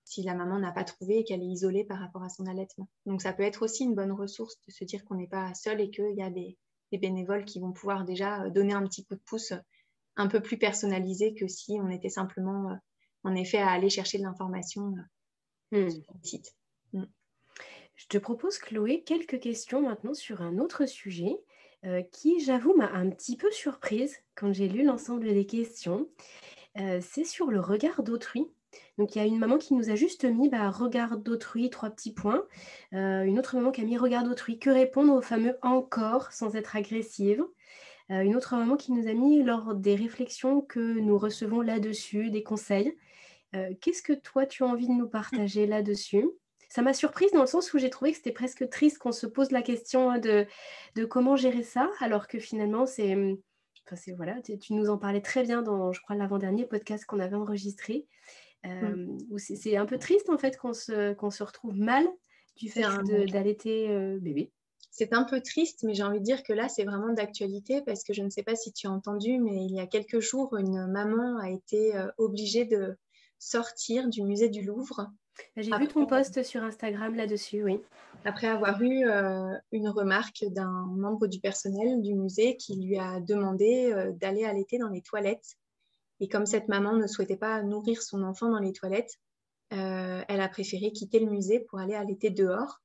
Si la maman n'a pas trouvé et qu'elle est isolée par rapport à son allaitement. Donc, ça peut être aussi une bonne ressource de se dire qu'on n'est pas seul et qu'il y a des, des bénévoles qui vont pouvoir déjà donner un petit coup de pouce un peu plus personnalisé que si on était simplement, en effet, à aller chercher de l'information mmh. sur le site. Mmh. Je te propose, Chloé, quelques questions maintenant sur un autre sujet euh, qui, j'avoue, m'a un petit peu surprise quand j'ai lu l'ensemble des questions. Euh, c'est sur le regard d'autrui. Donc, il y a une maman qui nous a juste mis bah, « regard d'autrui », trois petits points. Euh, une autre maman qui a mis « regard d'autrui », que répondre au fameux « encore » sans être agressive. Euh, une autre maman qui nous a mis « lors des réflexions que nous recevons là-dessus, des conseils euh, ». Qu'est-ce que toi, tu as envie de nous partager là-dessus? Ça m'a surprise dans le sens où j'ai trouvé que c'était presque triste qu'on se pose la question de, de comment gérer ça, alors que finalement, c'est, enfin, c'est voilà, tu, tu nous en parlais très bien dans, je crois, l'avant-dernier podcast qu'on avait enregistré. Euh, où c'est, c'est un peu triste en fait qu'on se, qu'on se retrouve mal du fait de, d'allaiter euh, bébé. c'est un peu triste, mais j'ai envie de dire que là, c'est vraiment d'actualité parce que je ne sais pas si tu as entendu, mais il y a quelques jours, une maman a été euh, obligée de sortir du musée du Louvre. J'ai après, vu ton post sur Instagram là-dessus, oui. Après avoir eu euh, une remarque d'un membre du personnel du musée qui lui a demandé euh, d'aller allaiter dans les toilettes. Et comme cette maman ne souhaitait pas nourrir son enfant dans les toilettes, euh, elle a préféré quitter le musée pour aller allaiter dehors.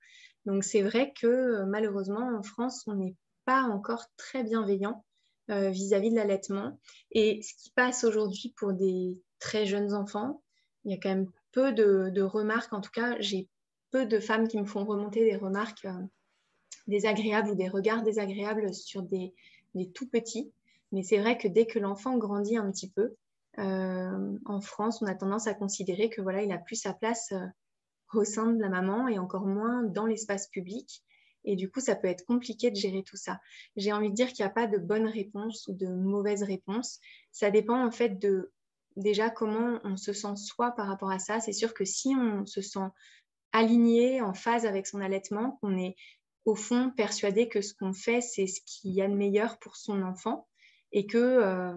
Donc c'est vrai que malheureusement en France, on n'est pas encore très bienveillant euh, vis-à-vis de l'allaitement. Et ce qui passe aujourd'hui pour des très jeunes enfants, il y a quand même peu de, de remarques. En tout cas, j'ai peu de femmes qui me font remonter des remarques euh, désagréables ou des regards désagréables sur des, des tout petits. Mais c'est vrai que dès que l'enfant grandit un petit peu, euh, en France, on a tendance à considérer que voilà, il n'a plus sa place euh, au sein de la maman et encore moins dans l'espace public. Et du coup, ça peut être compliqué de gérer tout ça. J'ai envie de dire qu'il n'y a pas de bonne réponse ou de mauvaise réponse. Ça dépend en fait de déjà comment on se sent soi par rapport à ça. C'est sûr que si on se sent aligné, en phase avec son allaitement, qu'on est au fond persuadé que ce qu'on fait, c'est ce qu'il y a de meilleur pour son enfant et que euh,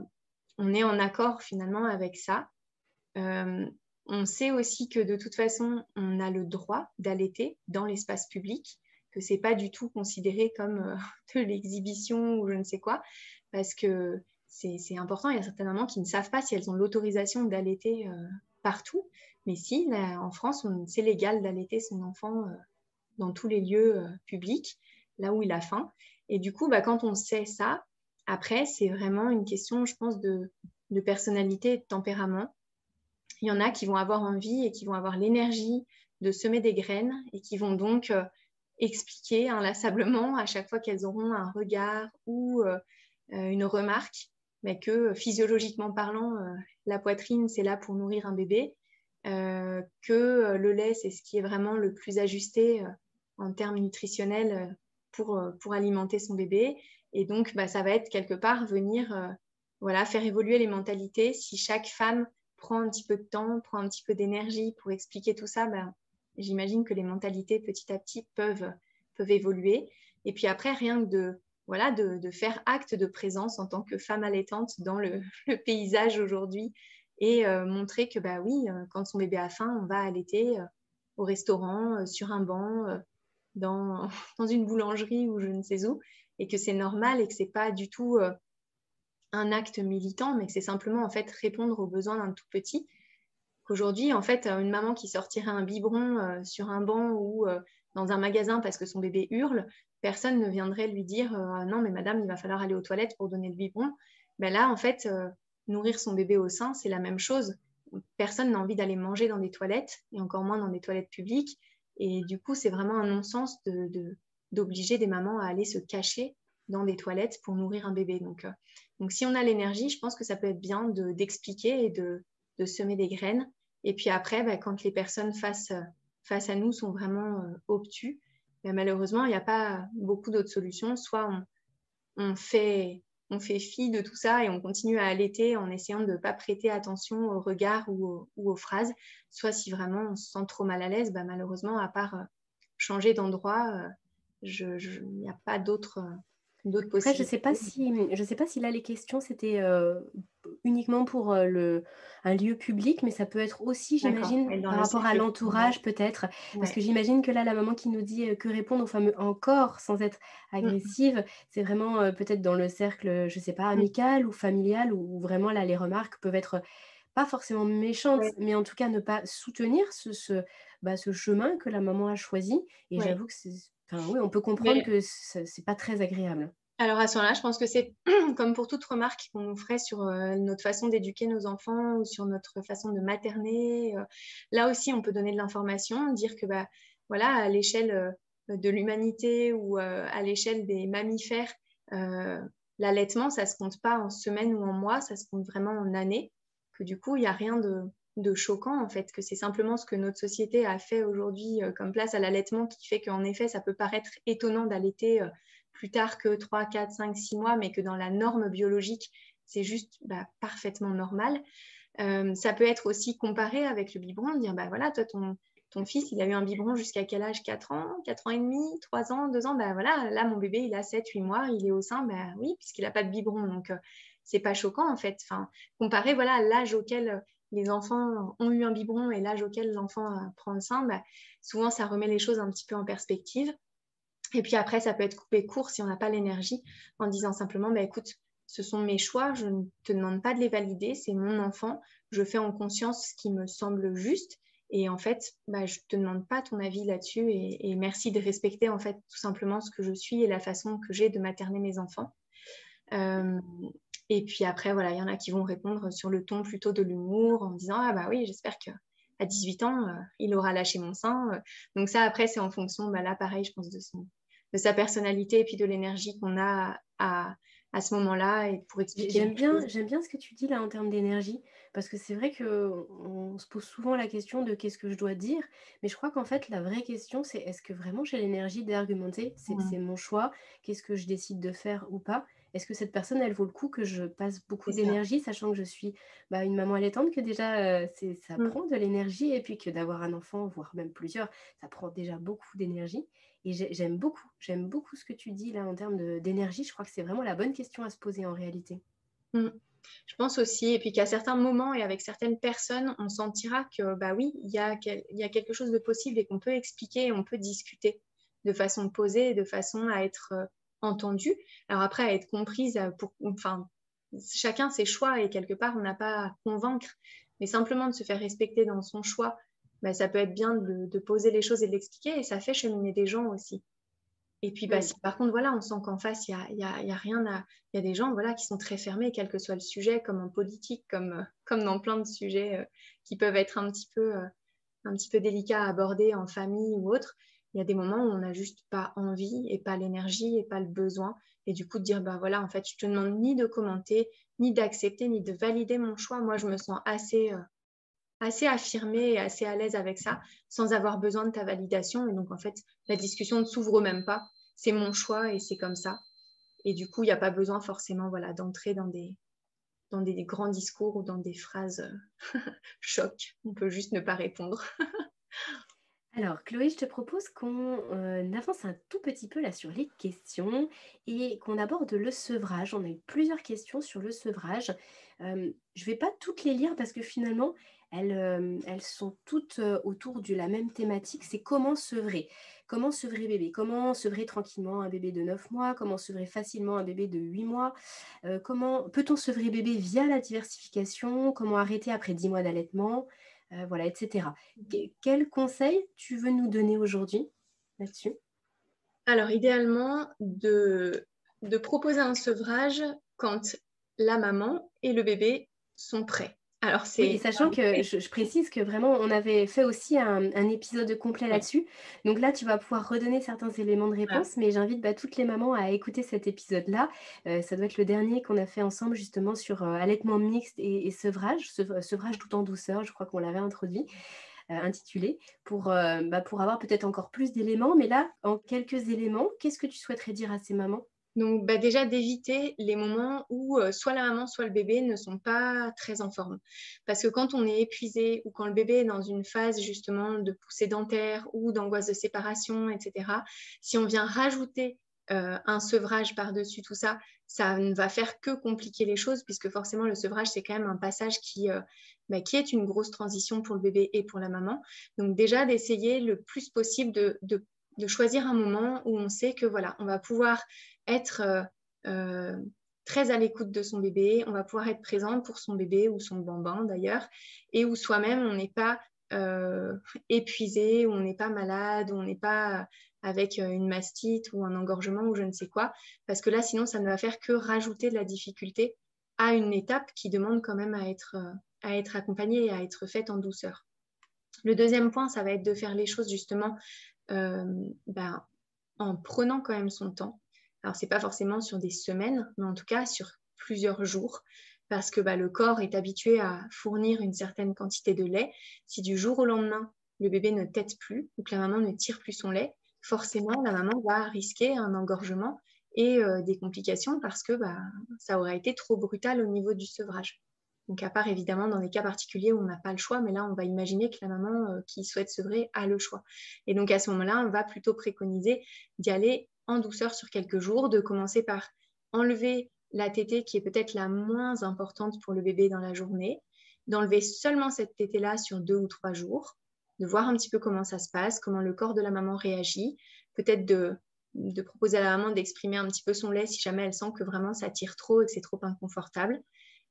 on est en accord finalement avec ça. Euh, On sait aussi que de toute façon, on a le droit d'allaiter dans l'espace public, que ce n'est pas du tout considéré comme euh, de l'exhibition ou je ne sais quoi, parce que c'est, c'est important. Il y a certaines mamans qui ne savent pas si elles ont l'autorisation d'allaiter euh, partout, mais si, là, en France, on, c'est légal d'allaiter son enfant euh, dans tous les lieux euh, publics, là où il a faim. Et du coup, bah, quand on sait ça, après, c'est vraiment une question, je pense, de, de personnalité et de tempérament. Il y en a qui vont avoir envie et qui vont avoir l'énergie de semer des graines et qui vont donc euh, expliquer inlassablement à chaque fois qu'elles auront un regard ou euh, une remarque, mais que physiologiquement parlant, euh, la poitrine, c'est là pour nourrir un bébé, euh, que le lait, c'est ce qui est vraiment le plus ajusté euh, en termes nutritionnels pour, pour alimenter son bébé. Et donc, bah, ça va être quelque part venir euh, voilà, faire évoluer les mentalités. Si chaque femme prend un petit peu de temps, prend un petit peu d'énergie pour expliquer tout ça, ben, j'imagine que les mentalités petit à petit peuvent, peuvent évoluer. Et puis après, rien que de, voilà, de, de faire acte de présence en tant que femme allaitante dans le, le paysage aujourd'hui et euh, montrer que ben, oui, euh, quand son bébé a faim, on va allaiter euh, au restaurant, euh, sur un banc, euh, dans, dans une boulangerie ou je ne sais où, et que c'est normal et que ce n'est pas du tout... Euh, un acte militant, mais que c'est simplement en fait répondre aux besoins d'un tout petit. Aujourd'hui, en fait, une maman qui sortirait un biberon euh, sur un banc ou euh, dans un magasin parce que son bébé hurle, personne ne viendrait lui dire euh, non mais madame, il va falloir aller aux toilettes pour donner le biberon. Ben là, en fait, euh, nourrir son bébé au sein, c'est la même chose. Personne n'a envie d'aller manger dans des toilettes et encore moins dans des toilettes publiques. Et du coup, c'est vraiment un non-sens de, de, d'obliger des mamans à aller se cacher dans des toilettes pour nourrir un bébé. Donc, euh, donc si on a l'énergie, je pense que ça peut être bien de, d'expliquer et de, de semer des graines. Et puis après, bah, quand les personnes face, face à nous sont vraiment euh, obtus, bah, malheureusement, il n'y a pas beaucoup d'autres solutions. Soit on, on, fait, on fait fi de tout ça et on continue à allaiter en essayant de ne pas prêter attention au regard ou, au, ou aux phrases. Soit si vraiment on se sent trop mal à l'aise, bah, malheureusement, à part euh, changer d'endroit, il euh, n'y a pas d'autres... Euh, Après, je ne sais pas si, je sais pas si là, les questions, c'était euh, uniquement pour euh, le, un lieu public, mais ça peut être aussi, j'imagine, par rapport circuit. À l'entourage, ouais. peut-être. Ouais. Parce que j'imagine que là, la maman qui nous dit euh, que répondre au fameux « encore » sans être agressive, mmh. c'est vraiment euh, peut-être dans le cercle, je ne sais pas, amical mmh. ou familial, où, où vraiment, là, les remarques peuvent être pas forcément méchantes, ouais. mais en tout cas, ne pas soutenir ce, ce, bah, ce chemin que la maman a choisi. Et ouais. j'avoue que c'est... Enfin, oui, on peut comprendre mais... que ce n'est pas très agréable. Alors à ce moment-là, je pense que c'est comme pour toute remarque qu'on ferait sur euh, notre façon d'éduquer nos enfants ou sur notre façon de materner. Euh, là aussi, on peut donner de l'information, dire que bah, voilà, à l'échelle euh, de l'humanité ou euh, à l'échelle des mammifères, euh, l'allaitement, ça ne se compte pas en semaines ou en mois, ça se compte vraiment en années. Que du coup, il n'y a rien de, de choquant en fait, que c'est simplement ce que notre société a fait aujourd'hui euh, comme place à l'allaitement qui fait qu'en effet, ça peut paraître étonnant d'allaiter euh, plus tard que trois, quatre, cinq, six mois, mais que dans la norme biologique, c'est juste bah, parfaitement normal. Euh, ça peut être aussi comparé avec le biberon, dire bah, « voilà, toi, ton, ton fils, il a eu un biberon jusqu'à quel âge? quatre ans, quatre ans et demi, trois ans, deux ans? Ben voilà, là, mon bébé, il a sept, huit mois, il est au sein, ben oui, puisqu'il n'a pas de biberon. Donc, euh, c'est pas choquant, en fait. Enfin, comparé voilà, à l'âge auquel les enfants ont eu un biberon et l'âge auquel l'enfant euh, prend le sein, ben, souvent, ça remet les choses un petit peu en perspective. Et puis après, ça peut être coupé court si on n'a pas l'énergie, en disant simplement, bah, écoute, ce sont mes choix, je ne te demande pas de les valider, c'est mon enfant, je fais en conscience ce qui me semble juste, et en fait, bah, je ne te demande pas ton avis là-dessus, et, et merci de respecter en fait tout simplement ce que je suis et la façon que j'ai de materner mes enfants. Euh, et puis après, voilà, il y en a qui vont répondre sur le ton plutôt de l'humour, en disant, ah bah oui, j'espère que... à dix-huit ans, euh, il aura lâché mon sein. Euh. Donc ça, après, c'est en fonction, bah, là, pareil, je pense, de, son, de sa personnalité et puis de l'énergie qu'on a à, à ce moment-là. Et pour expliquer... J'aime bien, j'aime bien ce que tu dis là en termes d'énergie, parce que c'est vrai qu'on se pose souvent la question de qu'est-ce que je dois dire, mais je crois qu'en fait, la vraie question, c'est est-ce que vraiment j'ai l'énergie d'argumenter? C'est, mmh. c'est mon choix, qu'est-ce que je décide de faire ou pas? Est-ce que cette personne, elle vaut le coup que je passe beaucoup d'énergie, sachant que je suis bah, une maman allaitante, que déjà, euh, c'est, ça mm. prend de l'énergie, et puis que d'avoir un enfant, voire même plusieurs, ça prend déjà beaucoup d'énergie. Et j'ai, j'aime beaucoup, j'aime beaucoup ce que tu dis là en termes de, d'énergie. Je crois que c'est vraiment la bonne question à se poser en réalité. Mm. Je pense aussi, et puis qu'à certains moments et avec certaines personnes, on sentira que, bah oui, il y a quel, y a quelque chose de possible et qu'on peut expliquer, on peut discuter de façon posée, de façon à être... Euh, entendue. Alors après, à être comprise, pour, enfin, chacun ses choix et quelque part, on n'a pas à convaincre, mais simplement de se faire respecter dans son choix, ben, ça peut être bien de, de poser les choses et de l'expliquer, et ça fait cheminer des gens aussi. Et puis, ben, oui. si, par contre, voilà, on sent qu'en face, il y a, y a, y a rien à... Il y a des gens voilà, qui sont très fermés, quel que soit le sujet, comme en politique, comme, comme dans plein de sujets euh, qui peuvent être un petit peu, euh, un petit peu délicats à aborder en famille ou autre. Il y a des moments où on n'a juste pas envie et pas l'énergie et pas le besoin. Et du coup, de dire, bah voilà, en fait, je ne te demande ni de commenter, ni d'accepter, ni de valider mon choix. Moi, je me sens assez, euh, assez affirmée et assez à l'aise avec ça, sans avoir besoin de ta validation. Et donc, en fait, la discussion ne s'ouvre même pas. C'est mon choix et c'est comme ça. Et du coup, il n'y a pas besoin forcément voilà, d'entrer dans des, dans des grands discours ou dans des phrases euh, choc. On peut juste ne pas répondre. Alors, Chloé, je te propose qu'on euh, avance un tout petit peu là sur les questions et qu'on aborde le sevrage. On a eu plusieurs questions sur le sevrage. Euh, je ne vais pas toutes les lire parce que finalement, elles, euh, elles sont toutes euh, autour de la même thématique. C'est comment sevrer. Comment sevrer bébé? Comment sevrer tranquillement un bébé de neuf mois? Comment sevrer facilement un bébé de huit mois? euh, Comment peut-on sevrer bébé via la diversification? Comment arrêter après dix mois d'allaitement? Euh, voilà, et cetera. Que, quel conseil tu veux nous donner aujourd'hui là-dessus? Alors, idéalement, de, de proposer un sevrage quand la maman et le bébé sont prêts. Alors, c'est... Oui, sachant que je, je précise que vraiment, on avait fait aussi un, un épisode complet là-dessus. Donc là, tu vas pouvoir redonner certains éléments de réponse, ouais. mais j'invite bah, toutes les mamans à écouter cet épisode-là. Euh, ça doit être le dernier qu'on a fait ensemble justement sur euh, allaitement mixte et, et sevrage, sevrage tout en douceur, je crois qu'on l'avait introduit, euh, intitulé, pour, euh, bah, pour avoir peut-être encore plus d'éléments. Mais là, en quelques éléments, qu'est-ce que tu souhaiterais dire à ces mamans? Donc bah déjà d'éviter les moments où euh, soit la maman, soit le bébé ne sont pas très en forme. Parce que quand on est épuisé ou quand le bébé est dans une phase justement de poussée dentaire ou d'angoisse de séparation, et cetera, si on vient rajouter euh, un sevrage par-dessus tout ça, ça ne va faire que compliquer les choses puisque forcément le sevrage, c'est quand même un passage qui, euh, bah, qui est une grosse transition pour le bébé et pour la maman. Donc déjà d'essayer le plus possible de, de de choisir un moment où on sait que voilà, on va pouvoir être euh, euh, très à l'écoute de son bébé, on va pouvoir être présent pour son bébé ou son bambin d'ailleurs, et où soi-même on n'est pas euh, épuisé, où on n'est pas malade, où on n'est pas avec euh, une mastite ou un engorgement ou je ne sais quoi, parce que là sinon ça ne va faire que rajouter de la difficulté à une étape qui demande quand même à être, euh, à être accompagnée et à être faite en douceur. Le deuxième point, ça va être de faire les choses justement Euh, ben, en prenant quand même son temps. Alors c'est pas forcément sur des semaines, mais en tout cas sur plusieurs jours, parce que ben, le corps est habitué à fournir une certaine quantité de lait. Si du jour au lendemain le bébé ne tète plus ou que la maman ne tire plus son lait, forcément la maman va risquer un engorgement et euh, des complications parce que ben, ça aurait été trop brutal au niveau du sevrage. Donc à part évidemment dans des cas particuliers où on n'a pas le choix, mais là on va imaginer que la maman euh, qui souhaite sevrer a le choix. Et donc à ce moment-là, on va plutôt préconiser d'y aller en douceur sur quelques jours, de commencer par enlever la tétée qui est peut-être la moins importante pour le bébé dans la journée, d'enlever seulement cette tétée-là sur deux ou trois jours, de voir un petit peu comment ça se passe, comment le corps de la maman réagit, peut-être de, de proposer à la maman d'exprimer un petit peu son lait si jamais elle sent que vraiment ça tire trop et que c'est trop inconfortable.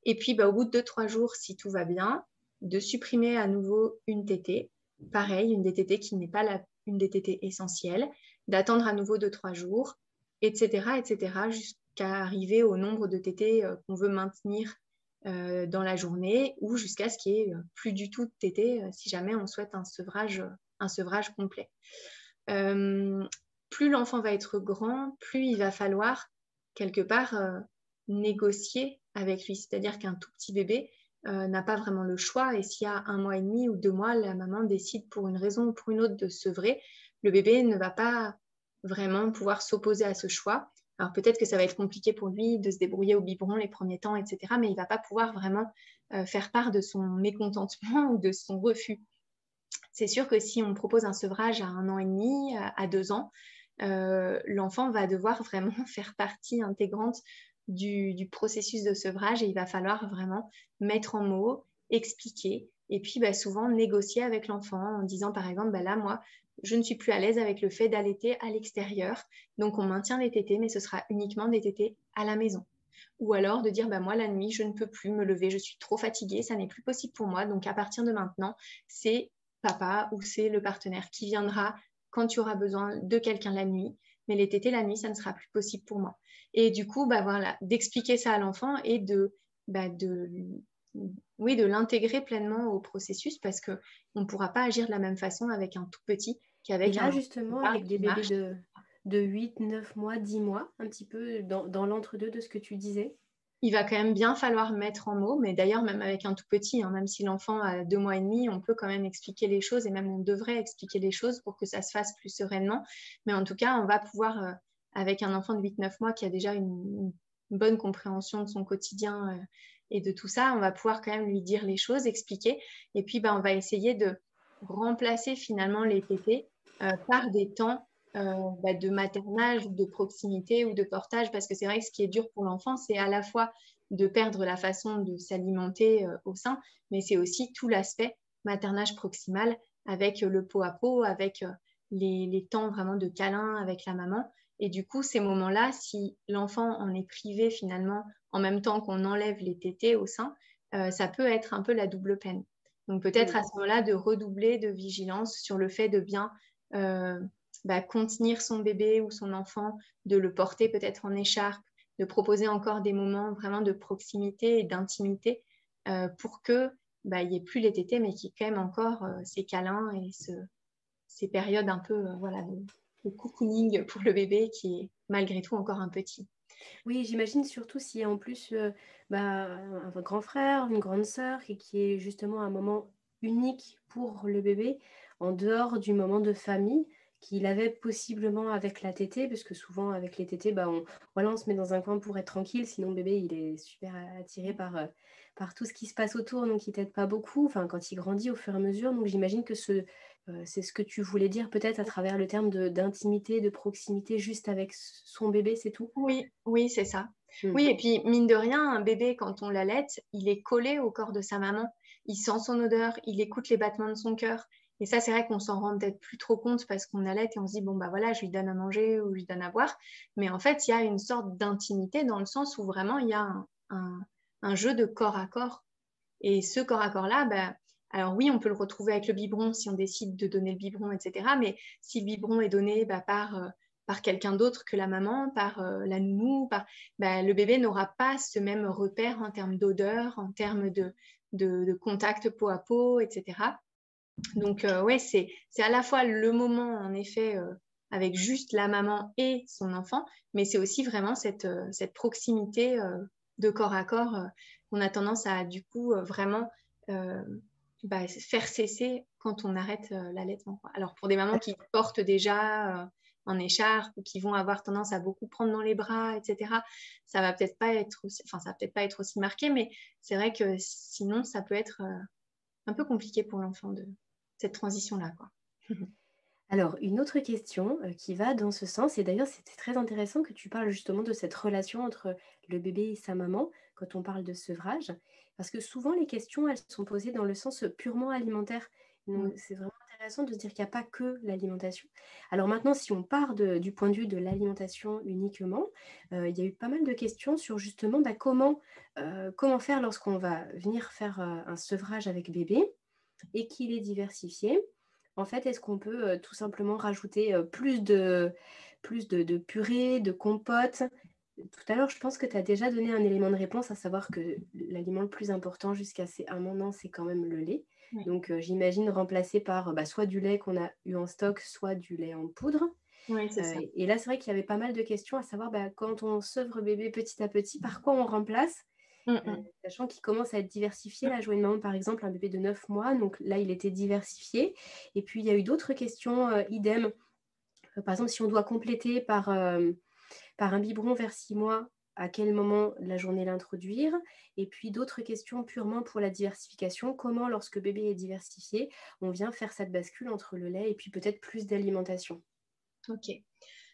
Et puis, bah, au bout de deux, trois jours, si tout va bien, de supprimer à nouveau une tétée, pareil, une des tétées qui n'est pas la, une des tétées essentielle, d'attendre à nouveau deux, trois jours, et cetera, et cetera, jusqu'à arriver au nombre de tétées euh, qu'on veut maintenir euh, dans la journée ou jusqu'à ce qu'il n'y ait euh, plus du tout de tétées euh, si jamais on souhaite un sevrage, un sevrage complet. Euh, plus l'enfant va être grand, plus il va falloir, quelque part, euh, négocier avec lui, c'est-à-dire qu'un tout petit bébé euh, n'a pas vraiment le choix, et s'il y a un mois et demi ou deux mois, la maman décide pour une raison ou pour une autre de sevrer, le bébé ne va pas vraiment pouvoir s'opposer à ce choix. Alors peut-être que ça va être compliqué pour lui de se débrouiller au biberon les premiers temps, et cetera, mais il ne va pas pouvoir vraiment euh, faire part de son mécontentement ou de son refus. C'est sûr que si on propose un sevrage à un an et demi, à deux ans, euh, l'enfant va devoir vraiment faire partie intégrante Du, du processus de sevrage, et il va falloir vraiment mettre en mots, expliquer, et puis bah, souvent négocier avec l'enfant en disant par exemple bah, là moi je ne suis plus à l'aise avec le fait d'allaiter à l'extérieur, donc on maintient les tétées mais ce sera uniquement des tétées à la maison. Ou alors de dire bah, moi la nuit je ne peux plus me lever, je suis trop fatiguée, ça n'est plus possible pour moi, donc à partir de maintenant c'est papa ou c'est le partenaire qui viendra quand tu auras besoin de quelqu'un la nuit, mais les tétées la nuit ça ne sera plus possible pour moi. Et du coup, bah voilà, d'expliquer ça à l'enfant et de, bah de, oui, de l'intégrer pleinement au processus, parce qu'on ne pourra pas agir de la même façon avec un tout petit qu'avec là, un... Là, justement, avec des bébés de, de huit, neuf mois, dix mois, un petit peu dans, dans l'entre-deux de ce que tu disais. Il va quand même bien falloir mettre en mots, mais d'ailleurs, même avec un tout petit, hein, même si l'enfant a deux mois et demi, on peut quand même expliquer les choses, et même on devrait expliquer les choses pour que ça se fasse plus sereinement. Mais en tout cas, on va pouvoir... Euh, avec un enfant de huit neuf mois qui a déjà une, une bonne compréhension de son quotidien euh, et de tout ça, on va pouvoir quand même lui dire les choses, expliquer. Et puis, bah, on va essayer de remplacer finalement les tétées euh, par des temps euh, bah, de maternage, de proximité ou de portage. Parce que c'est vrai que ce qui est dur pour l'enfant, c'est à la fois de perdre la façon de s'alimenter euh, au sein, mais c'est aussi tout l'aspect maternage proximal avec euh, le pot à pot, avec euh, les, les temps vraiment de câlin avec la maman. Et du coup, ces moments-là, si l'enfant en est privé finalement, en même temps qu'on enlève les tétées au sein, euh, ça peut être un peu la double peine. Donc peut-être oui. À ce moment-là, de redoubler de vigilance sur le fait de bien euh, bah, contenir son bébé ou son enfant, de le porter peut-être en écharpe, de proposer encore des moments vraiment de proximité et d'intimité euh, pour qu'il bah, n'y ait plus les tétées, mais qu'il y ait quand même encore euh, ces câlins et ce, ces périodes un peu... Euh, voilà. De, le cocooning pour le bébé qui est malgré tout encore un petit. Oui, j'imagine surtout s'il y a en plus euh, bah, un grand frère, une grande sœur et qui est justement un moment unique pour le bébé en dehors du moment de famille qu'il avait possiblement avec la tétée, parce que souvent avec les tétées, bah, on, voilà, on se met dans un coin pour être tranquille, sinon le bébé il est super attiré par, euh, par tout ce qui se passe autour, donc il t'aide pas beaucoup, enfin, quand il grandit au fur et à mesure, donc j'imagine que ce... Euh, c'est ce que tu voulais dire peut-être à travers le terme de, d'intimité, de proximité, juste avec son bébé, c'est tout? Oui, oui, c'est ça. Mmh. Oui, et puis mine de rien, un bébé, quand on l'allaite, il est collé au corps de sa maman. Il sent son odeur, il écoute les battements de son cœur. Et ça, c'est vrai qu'on s'en rend peut-être plus trop compte parce qu'on allaite et on se dit, bon, bah voilà, je lui donne à manger ou je lui donne à boire. Mais en fait, il y a une sorte d'intimité dans le sens où vraiment, il y a un, un, un jeu de corps à corps. Et ce corps à corps-là, bah, alors oui, on peut le retrouver avec le biberon si on décide de donner le biberon, et cetera. Mais si le biberon est donné bah, par, euh, par quelqu'un d'autre que la maman, par euh, la nounou, par, bah, le bébé n'aura pas ce même repère en termes d'odeur, en termes de, de, de contact peau à peau, et cetera. Donc euh, oui, c'est, c'est à la fois le moment, en effet, euh, avec juste la maman et son enfant, mais c'est aussi vraiment cette, euh, cette proximité euh, de corps à corps euh, qu'on a tendance à, du coup, euh, vraiment... Euh, Bah, faire cesser quand on arrête euh, l'allaitement. Alors pour des mamans qui portent déjà, euh, en écharpe ou qui vont avoir tendance à beaucoup prendre dans les bras, et cetera. Ça va peut-être pas être aussi, enfin, ça va peut-être pas être aussi marqué, mais c'est vrai que sinon, ça peut être euh, un peu compliqué pour l'enfant de cette transition-là, quoi. Alors, une autre question euh, qui va dans ce sens, et d'ailleurs, c'était très intéressant que tu parles justement de cette relation entre le bébé et sa maman quand on parle de sevrage, parce que souvent, les questions, elles sont posées dans le sens purement alimentaire. Donc, c'est vraiment intéressant de se dire qu'il n'y a pas que l'alimentation. Alors maintenant, si on part de, du point de vue de l'alimentation uniquement, euh, il y a eu pas mal de questions sur justement bah, comment, euh, comment faire lorsqu'on va venir faire euh, un sevrage avec bébé et qu'il est diversifié. En fait, est-ce qu'on peut euh, tout simplement rajouter euh, plus, de, plus de, de purée, de compote? Tout à l'heure, je pense que tu as déjà donné un élément de réponse, à savoir que l'aliment le plus important jusqu'à ces un an, c'est quand même le lait. Oui. Donc, euh, j'imagine remplacé par bah, soit du lait qu'on a eu en stock, soit du lait en poudre. Oui, c'est euh, ça. Et là, c'est vrai qu'il y avait pas mal de questions, à savoir bah, quand on sevre bébé petit à petit, par quoi on remplace, mm-hmm. euh, sachant qu'il commence à être diversifié. Là, je vois une maman, par exemple, un bébé de neuf mois. Donc là, il était diversifié. Et puis, il y a eu d'autres questions, euh, idem. Euh, par exemple, si on doit compléter par... Euh, par un biberon vers six mois, à quel moment de la journée l'introduire? Et puis d'autres questions purement pour la diversification, comment lorsque bébé est diversifié, on vient faire cette bascule entre le lait et puis peut-être plus d'alimentation? Ok,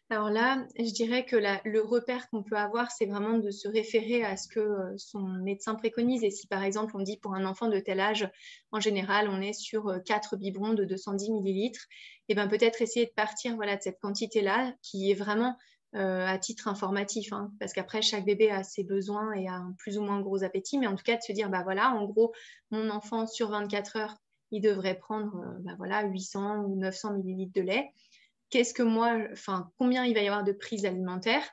alors là, je dirais que la, le repère qu'on peut avoir, c'est vraiment de se référer à ce que son médecin préconise. Et si par exemple, on dit pour un enfant de tel âge, en général, on est sur quatre biberons de deux cent dix millilitres, et bien peut-être essayer de partir voilà, de cette quantité-là qui est vraiment... Euh, à titre informatif, hein, parce qu'après chaque bébé a ses besoins et a un plus ou moins gros appétit, mais en tout cas de se dire bah voilà, en gros mon enfant sur vingt-quatre heures il devrait prendre euh, bah voilà, huit cents ou neuf cents millilitres de lait. Qu'est-ce que moi, enfin combien il va y avoir de prises alimentaires,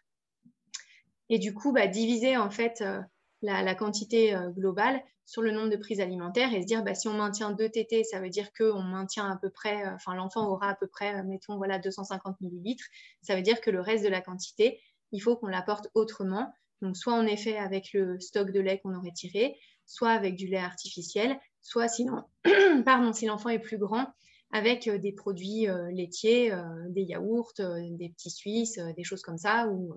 et du coup bah, diviser en fait euh, la, la quantité euh, globale sur le nombre de prises alimentaires et se dire bah, si on maintient deux tétées, ça veut dire qu'on maintient à peu près, enfin euh, l'enfant aura à peu près, euh, mettons voilà, deux cent cinquante millilitres, ça veut dire que le reste de la quantité, il faut qu'on l'apporte autrement, donc soit en effet avec le stock de lait qu'on aurait tiré, soit avec du lait artificiel, soit sinon, pardon, si l'enfant est plus grand, avec euh, des produits euh, laitiers, euh, des yaourts, euh, des petits suisses, euh, des choses comme ça, ou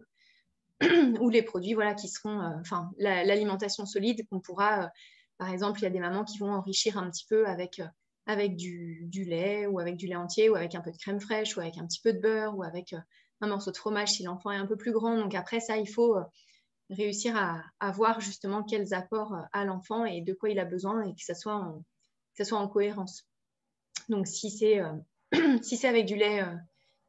euh, ou les produits voilà, qui seront, enfin euh, la, l'alimentation solide qu'on pourra... Euh, Par exemple, il y a des mamans qui vont enrichir un petit peu avec, euh, avec du, du lait ou avec du lait entier ou avec un peu de crème fraîche ou avec un petit peu de beurre ou avec euh, un morceau de fromage si l'enfant est un peu plus grand. Donc après ça, il faut euh, réussir à, à voir justement quels apports euh, à l'enfant et de quoi il a besoin et que ça soit en, que ça soit en cohérence. Donc si c'est, euh, si c'est avec du lait, euh,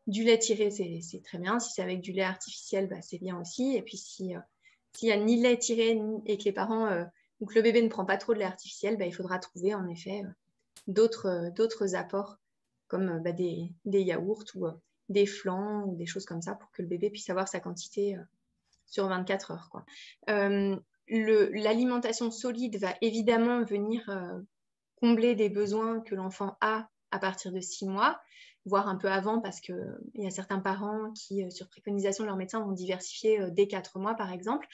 du lait tiré, c'est, c'est très bien. Si c'est avec du lait artificiel, bah, c'est bien aussi. Et puis si, euh, s'il n'y a ni lait tiré ni, et que les parents... Euh, Donc, le bébé ne prend pas trop de lait artificiel, bah, il faudra trouver en effet d'autres, euh, d'autres apports comme euh, bah, des, des yaourts ou euh, des flans ou des choses comme ça pour que le bébé puisse avoir sa quantité euh, sur vingt-quatre heures, quoi. Euh, le, l'alimentation solide va évidemment venir euh, combler des besoins que l'enfant a à partir de six mois, voire un peu avant, parce qu'il euh, y a certains parents qui, euh, sur préconisation de leur médecin, vont diversifier euh, dès quatre mois, par exemple.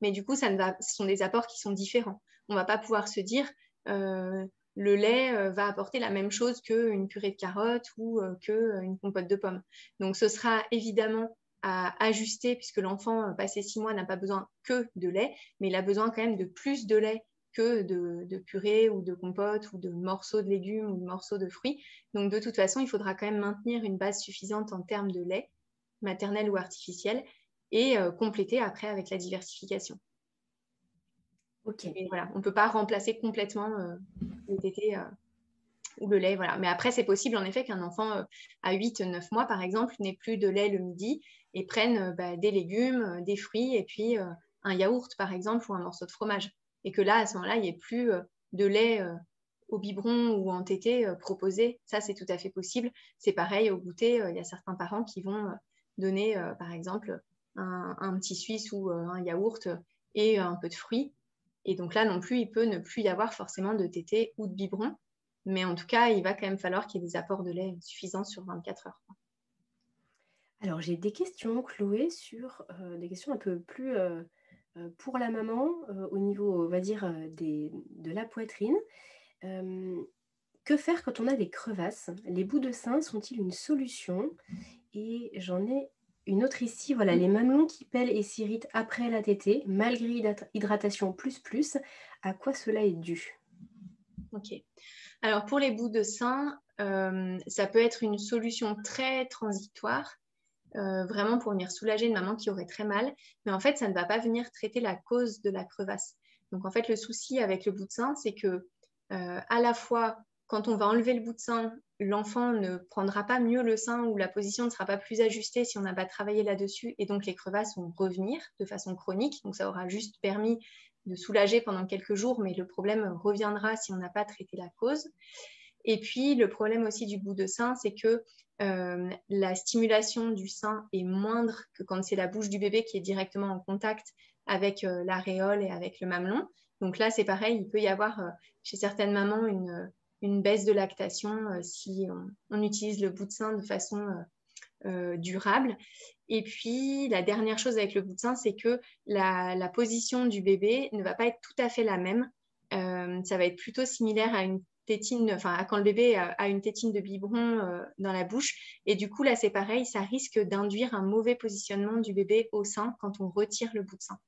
Mais du coup, ça ne va, ce sont des apports qui sont différents. On ne va pas pouvoir se dire euh, le lait euh, va apporter la même chose qu'une purée de carottes ou euh, qu'une compote de pommes. Donc, ce sera évidemment à ajuster, puisque l'enfant, euh, passé six mois, n'a pas besoin que de lait, mais il a besoin quand même de plus de lait que de, de purée ou de compote ou de morceaux de légumes ou de morceaux de fruits. Donc, de toute façon, il faudra quand même maintenir une base suffisante en termes de lait, maternel ou artificiel, et euh, compléter après avec la diversification. Ok. Et voilà, on ne peut pas remplacer complètement euh, le tété euh, ou le lait. Voilà. Mais après, c'est possible en effet qu'un enfant euh, à huit neuf mois, par exemple, n'ait plus de lait le midi et prenne euh, bah, des légumes, euh, des fruits et puis euh, un yaourt, par exemple, ou un morceau de fromage. Et que là, à ce moment-là, il n'y ait plus de lait euh, au biberon ou en tétée euh, proposé. Ça, c'est tout à fait possible. C'est pareil, au goûter, euh, il y a certains parents qui vont euh, donner, euh, par exemple, un, un petit suisse ou euh, un yaourt et euh, un peu de fruits. Et donc là non plus, il peut ne plus y avoir forcément de tétée ou de biberon. Mais en tout cas, il va quand même falloir qu'il y ait des apports de lait suffisants sur vingt-quatre heures. Alors, j'ai des questions, Chloé, sur euh, des questions un peu plus... Euh... pour la maman, euh, au niveau, on va dire, euh, des, de la poitrine, euh, que faire quand on a des crevasses? Les bouts de sein sont-ils une solution? et j'en ai une autre ici. Voilà, les mamelons qui pèlent et s'irritent après la tétée, malgré hydratation plus plus, à quoi cela est dû? Ok. Alors, pour les bouts de sein, euh, ça peut être une solution très transitoire, euh, vraiment pour venir soulager une maman qui aurait très mal, mais en fait, ça ne va pas venir traiter la cause de la crevasse. Donc, en fait, le souci avec le bout de sein, c'est que euh, à la fois, quand on va enlever le bout de sein, l'enfant ne prendra pas mieux le sein ou la position ne sera pas plus ajustée si on n'a pas travaillé là-dessus, et donc les crevasses vont revenir de façon chronique. Donc, ça aura juste permis de soulager pendant quelques jours, mais le problème reviendra si on n'a pas traité la cause. Et puis, le problème aussi du bout de sein, c'est que euh, la stimulation du sein est moindre que quand c'est la bouche du bébé qui est directement en contact avec euh, l'aréole et avec le mamelon. Donc là, c'est pareil, il peut y avoir euh, chez certaines mamans une, une baisse de lactation euh, si on, on utilise le bout de sein de façon euh, Euh, durable. Et puis la dernière chose avec le bout de sein, c'est que la, la position du bébé ne va pas être tout à fait la même, euh, ça va être plutôt similaire à une tétine, enfin à quand le bébé a, a une tétine de biberon euh, dans la bouche, et du coup là c'est pareil, ça risque d'induire un mauvais positionnement du bébé au sein quand on retire le bout de sein.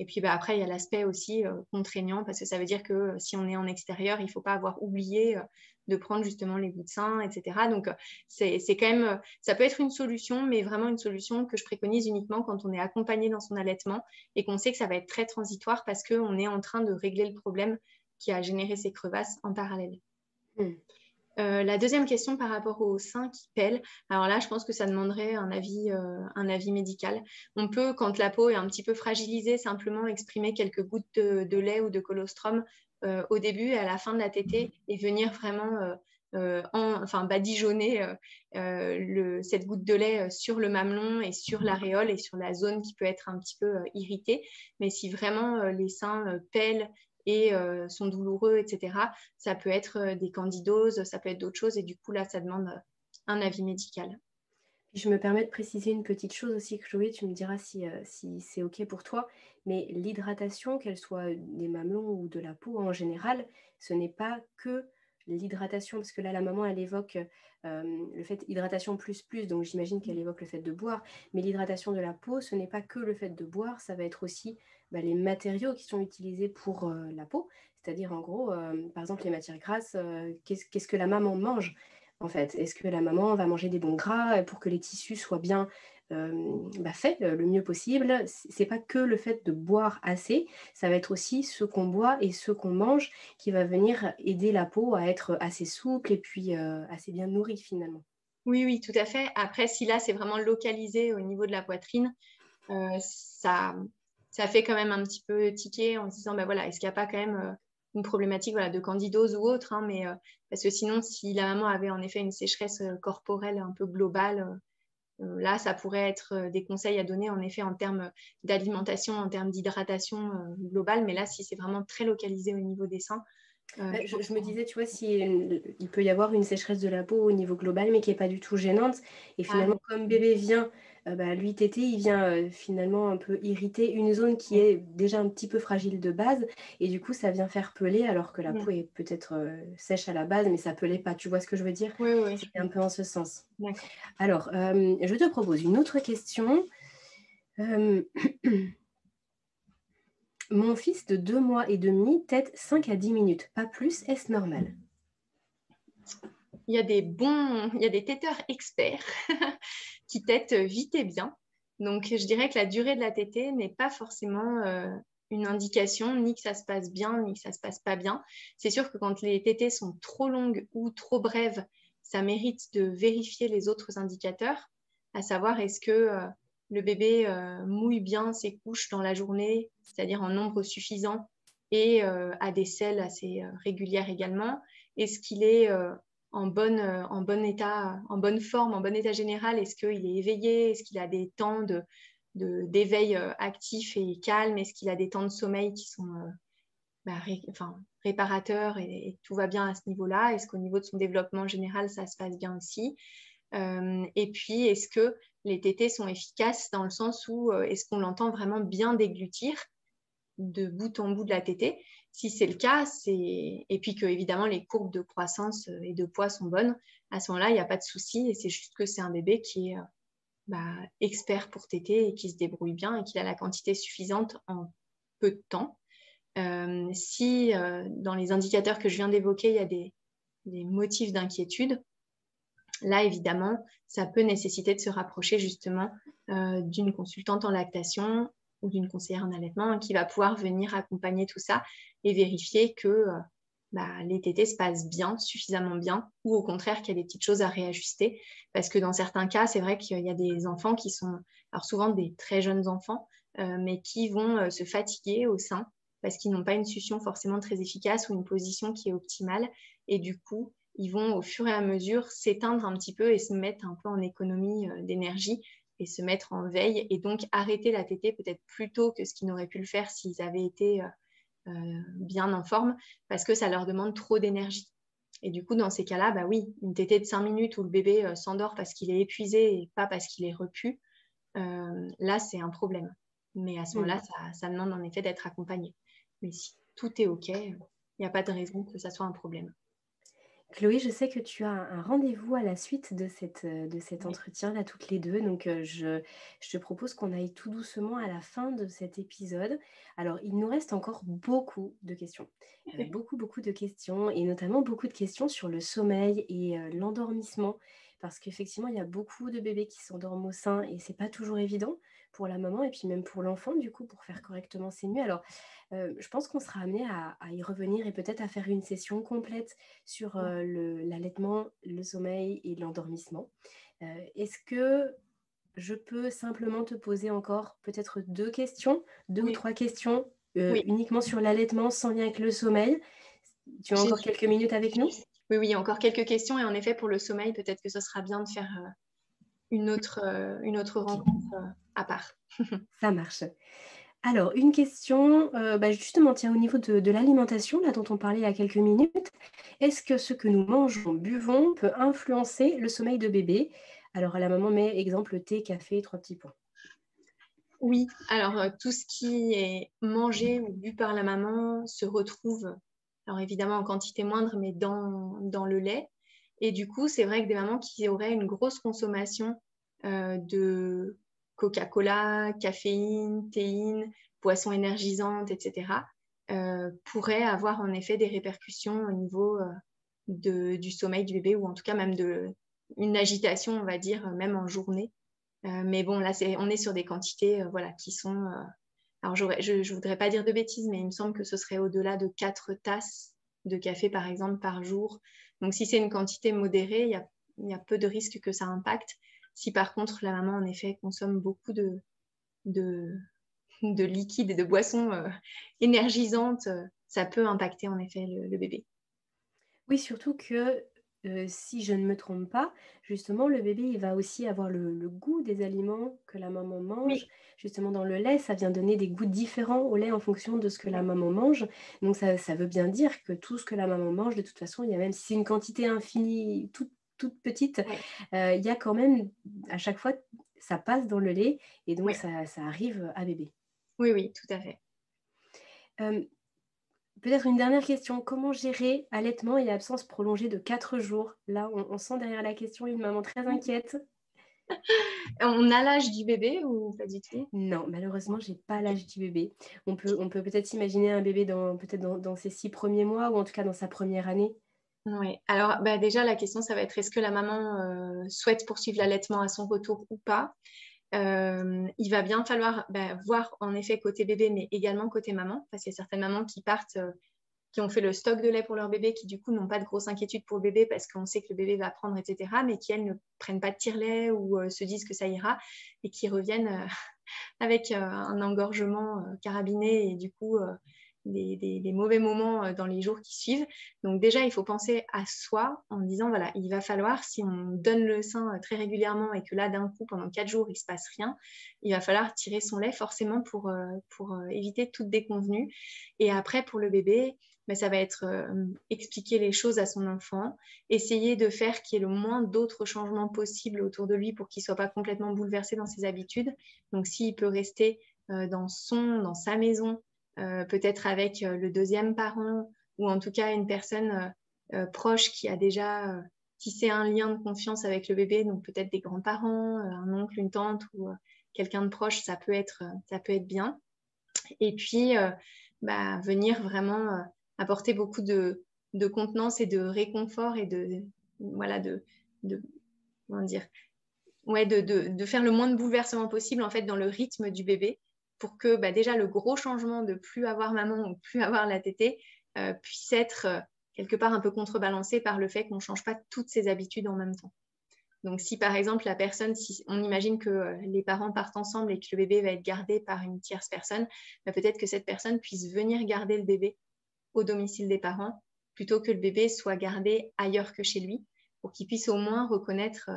Et puis bah, après il y a l'aspect aussi euh, contraignant, parce que ça veut dire que euh, si on est en extérieur, il ne faut pas avoir oublié euh, de prendre justement les bouts de sein, et cetera. Donc, c'est quand même, ça peut être une solution, mais vraiment une solution que je préconise uniquement quand on est accompagné dans son allaitement et qu'on sait que ça va être très transitoire parce qu'on est en train de régler le problème qui a généré ces crevasses en parallèle. Mmh. Euh, la deuxième question par rapport au sein qui pèle, alors là, je pense que ça demanderait un avis, euh, un avis médical. On peut, quand la peau est un petit peu fragilisée, simplement exprimer quelques gouttes de, de lait ou de colostrum Euh, au début et à la fin de la tétée, et venir vraiment euh, euh, en, enfin, badigeonner euh, euh, le, cette goutte de lait sur le mamelon et sur l'aréole et sur la zone qui peut être un petit peu euh, irritée. Mais si vraiment euh, les seins euh, pèlent et euh, sont douloureux, et cetera, ça peut être euh, des candidoses, ça peut être d'autres choses, et du coup là, ça demande euh, un avis médical. Je me permets de préciser une petite chose aussi, Chloé, tu me diras si, euh, si c'est ok pour toi, mais l'hydratation, qu'elle soit des mamelons ou de la peau en général, ce n'est pas que l'hydratation, parce que là la maman elle évoque euh, le fait hydratation plus plus, donc j'imagine qu'elle évoque le fait de boire, mais l'hydratation de la peau, ce n'est pas que le fait de boire, ça va être aussi bah, les matériaux qui sont utilisés pour euh, la peau, c'est-à-dire en gros, euh, par exemple les matières grasses, euh, qu'est-ce qu'est-ce que la maman mange ? En fait, est-ce que la maman va manger des bons gras pour que les tissus soient bien euh, bah, faits le mieux possible? C'est pas que le fait de boire assez, ça va être aussi ce qu'on boit et ce qu'on mange qui va venir aider la peau à être assez souple et puis euh, assez bien nourrie finalement. Oui, oui, tout à fait. Après, si là, c'est vraiment localisé au niveau de la poitrine, euh, ça, ça fait quand même un petit peu tiquer en se disant, ben voilà, est-ce qu'il n'y a pas quand même... Euh, une problématique voilà, de candidose ou autre, hein, mais, euh, parce que sinon, si la maman avait en effet une sécheresse euh, corporelle un peu globale, euh, là, ça pourrait être euh, des conseils à donner en effet en termes d'alimentation, en termes d'hydratation euh, globale, mais là, si c'est vraiment très localisé au niveau des seins. Euh, bah, je, je me disais, tu vois, si, euh, il peut y avoir une sécheresse de la peau au niveau global, mais qui n'est pas du tout gênante, et finalement, ah, comme bébé vient... Euh, bah, lui tété, il vient euh, finalement un peu irriter une zone qui est déjà un petit peu fragile de base, et du coup ça vient faire peler alors que la ouais. peau est peut-être euh, sèche à la base, mais ça pelait pas, tu vois ce que je veux dire? Oui, oui. C'est un peu en ce sens. Alors, euh, je te propose une autre question. Euh... Mon fils de deux mois et demi tète cinq à dix minutes, pas plus, est-ce normal? Il y a des bons, il y a des téteurs experts qui tètent vite et bien. Donc, je dirais que la durée de la tétée n'est pas forcément euh, une indication, ni que ça se passe bien, ni que ça se passe pas bien. C'est sûr que quand les tétées sont trop longues ou trop brèves, ça mérite de vérifier les autres indicateurs, à savoir est-ce que euh, le bébé euh, mouille bien ses couches dans la journée, c'est-à-dire en nombre suffisant, et euh, a des selles assez euh, régulières également. Est-ce qu'il est... Euh, En, bonne, en bon état, en bonne forme, en bon état général, est-ce qu'il est éveillé? Est-ce qu'il a des temps de, de, d'éveil actif et calme? Est-ce qu'il a des temps de sommeil qui sont euh, bah, ré, enfin, réparateurs et, et tout va bien à ce niveau-là? Est-ce qu'au niveau de son développement général, ça se passe bien aussi? euh, Et puis, est-ce que les tétées sont efficaces dans le sens où euh, est-ce qu'on l'entend vraiment bien déglutir de bout en bout de la tétée? Si c'est le cas, c'est... et puis que évidemment les courbes de croissance et de poids sont bonnes, à ce moment-là, il n'y a pas de souci, et c'est juste que c'est un bébé qui est bah, expert pour téter et qui se débrouille bien et qui a la quantité suffisante en peu de temps. Euh, si euh, dans les indicateurs que je viens d'évoquer, il y a des, des motifs d'inquiétude, là, évidemment, ça peut nécessiter de se rapprocher justement euh, d'une consultante en lactation ou d'une conseillère en allaitement qui va pouvoir venir accompagner tout ça et vérifier que euh, bah, les tétés se passent bien, suffisamment bien, ou au contraire qu'il y a des petites choses à réajuster. Parce que dans certains cas, c'est vrai qu'il y a des enfants qui sont, alors souvent des très jeunes enfants, euh, mais qui vont euh, se fatiguer au sein parce qu'ils n'ont pas une succion forcément très efficace ou une position qui est optimale. Et du coup, ils vont au fur et à mesure s'éteindre un petit peu et se mettre un peu en économie d'énergie et se mettre en veille et donc arrêter la tétée peut-être plus tôt que ce qu'ils n'auraient pu le faire s'ils avaient été euh, bien en forme parce que ça leur demande trop d'énergie. Et du coup, dans ces cas-là, bah oui, une tétée de cinq minutes où le bébé euh, s'endort parce qu'il est épuisé et pas parce qu'il est repu, euh, là, c'est un problème. Mais à ce moment-là, ça, ça demande en effet d'être accompagné. Mais si tout est OK, il n'y a pas de raison que ça soit un problème. Chloé, je sais que tu as un rendez-vous à la suite de, cette, de cet entretien-là, toutes les deux. Donc, je, je te propose qu'on aille tout doucement à la fin de cet épisode. Alors, il nous reste encore beaucoup de questions. Euh, beaucoup, beaucoup de questions et notamment beaucoup de questions sur le sommeil et euh, l'endormissement. Parce qu'effectivement, il y a beaucoup de bébés qui s'endorment au sein et ce n'est pas toujours évident pour la maman et puis même pour l'enfant, du coup, pour faire correctement ses nuits. Alors, euh, je pense qu'on sera amené à, à y revenir et peut-être à faire une session complète sur euh, le, l'allaitement, le sommeil et l'endormissement. Euh, est-ce que je peux simplement te poser encore peut-être deux questions, deux oui. ou trois questions, euh, oui. uniquement sur l'allaitement sans lien avec le sommeil? Tu as J'ai encore dit... quelques minutes avec nous? Oui, oui, encore quelques questions. Et en effet, pour le sommeil, peut-être que ce sera bien de faire euh, une autre, euh, une autre rencontre euh, à part. Ça marche. Alors, une question, euh, bah justement, tiens, au niveau de, de l'alimentation, là, dont on parlait il y a quelques minutes, est-ce que ce que nous mangeons, buvons, peut influencer le sommeil de bébé? Alors, la maman met exemple thé, café, trois petits points. Oui, alors, euh, tout ce qui est mangé ou bu par la maman se retrouve... Alors évidemment en quantité moindre, mais dans, dans le lait. Et du coup, c'est vrai que des mamans qui auraient une grosse consommation euh, de Coca-Cola, caféine, théine, boissons énergisantes, et cetera, euh, pourraient avoir en effet des répercussions au niveau euh, de, du sommeil du bébé ou en tout cas même de, une agitation, on va dire, même en journée. Euh, mais bon, là, c'est, on est sur des quantités euh, voilà, qui sont... Euh, Alors, je ne voudrais pas dire de bêtises, mais il me semble que ce serait au-delà de quatre tasses de café, par exemple, par jour. Donc, si c'est une quantité modérée, il y a, y a peu de risques que ça impacte. Si, par contre, la maman, en effet, consomme beaucoup de, de, de liquides et de boissons euh, énergisantes, ça peut impacter, en effet, le, le bébé. Oui, surtout que... Euh, si je ne me trompe pas, justement, le bébé, il va aussi avoir le, le goût des aliments que la maman mange. Oui. Justement, dans le lait, ça vient donner des goûts différents au lait en fonction de ce que la maman mange. Donc, ça, ça veut bien dire que tout ce que la maman mange, de toute façon, il y a même si c'est une quantité infinie, toute, toute petite, oui. euh, il y a quand même, à chaque fois, ça passe dans le lait et donc, oui. ça, ça arrive à bébé. Oui, oui, tout à fait. Euh, Peut-être une dernière question, comment gérer allaitement et absence prolongée de quatre jours? Là, on, on sent derrière la question une maman très inquiète. On a l'âge du bébé ou pas du tout? Non, malheureusement, je n'ai pas l'âge du bébé. On peut, on peut peut-être imaginer un bébé dans, peut-être dans, dans ses six premiers mois ou en tout cas dans sa première année. Oui, alors bah déjà, la question, ça va être est-ce que la maman euh, souhaite poursuivre l'allaitement à son retour ou pas? Euh, il va bien falloir bah, voir en effet côté bébé mais également côté maman parce qu'il y a certaines mamans qui partent euh, qui ont fait le stock de lait pour leur bébé qui du coup n'ont pas de grosse inquiétude pour bébé parce qu'on sait que le bébé va prendre etc mais qui elles ne prennent pas de tire-lait ou euh, se disent que ça ira et qui reviennent euh, avec euh, un engorgement euh, carabiné et du coup euh, des, des, des mauvais moments euh, dans les jours qui suivent. Donc déjà il faut penser à soi en disant voilà il va falloir si on donne le sein euh, très régulièrement et que là d'un coup pendant quatre jours il ne se passe rien, il va falloir tirer son lait forcément pour, euh, pour euh, éviter toute déconvenue. Et après pour le bébé ben, ça va être euh, expliquer les choses à son enfant, essayer de faire qu'il y ait le moins d'autres changements possibles autour de lui pour qu'il ne soit pas complètement bouleversé dans ses habitudes. Donc s'il peut rester euh, dans son, dans sa maison Euh, peut-être avec euh, le deuxième parent ou en tout cas une personne euh, euh, proche qui a déjà euh, tisser un lien de confiance avec le bébé, donc peut-être des grands-parents, un oncle, une tante ou quelqu'un de proche, ça peut être, ça peut être bien. Et puis, euh, bah, venir vraiment euh, apporter beaucoup de, de contenance et de réconfort et de, de voilà, de, de, comment dire, ouais, de, de, de faire le moins de bouleversements possible en fait dans le rythme du bébé pour que bah, déjà le gros changement de plus avoir maman ou plus avoir la tétée euh, puisse être euh, quelque part un peu contrebalancé par le fait qu'on ne change pas toutes ses habitudes en même temps. Donc, si par exemple la personne, si on imagine que les parents partent ensemble et que le bébé va être gardé par une tierce personne, bah peut-être que cette personne puisse venir garder le bébé au domicile des parents plutôt que le bébé soit gardé ailleurs que chez lui, pour qu'il puisse au moins reconnaître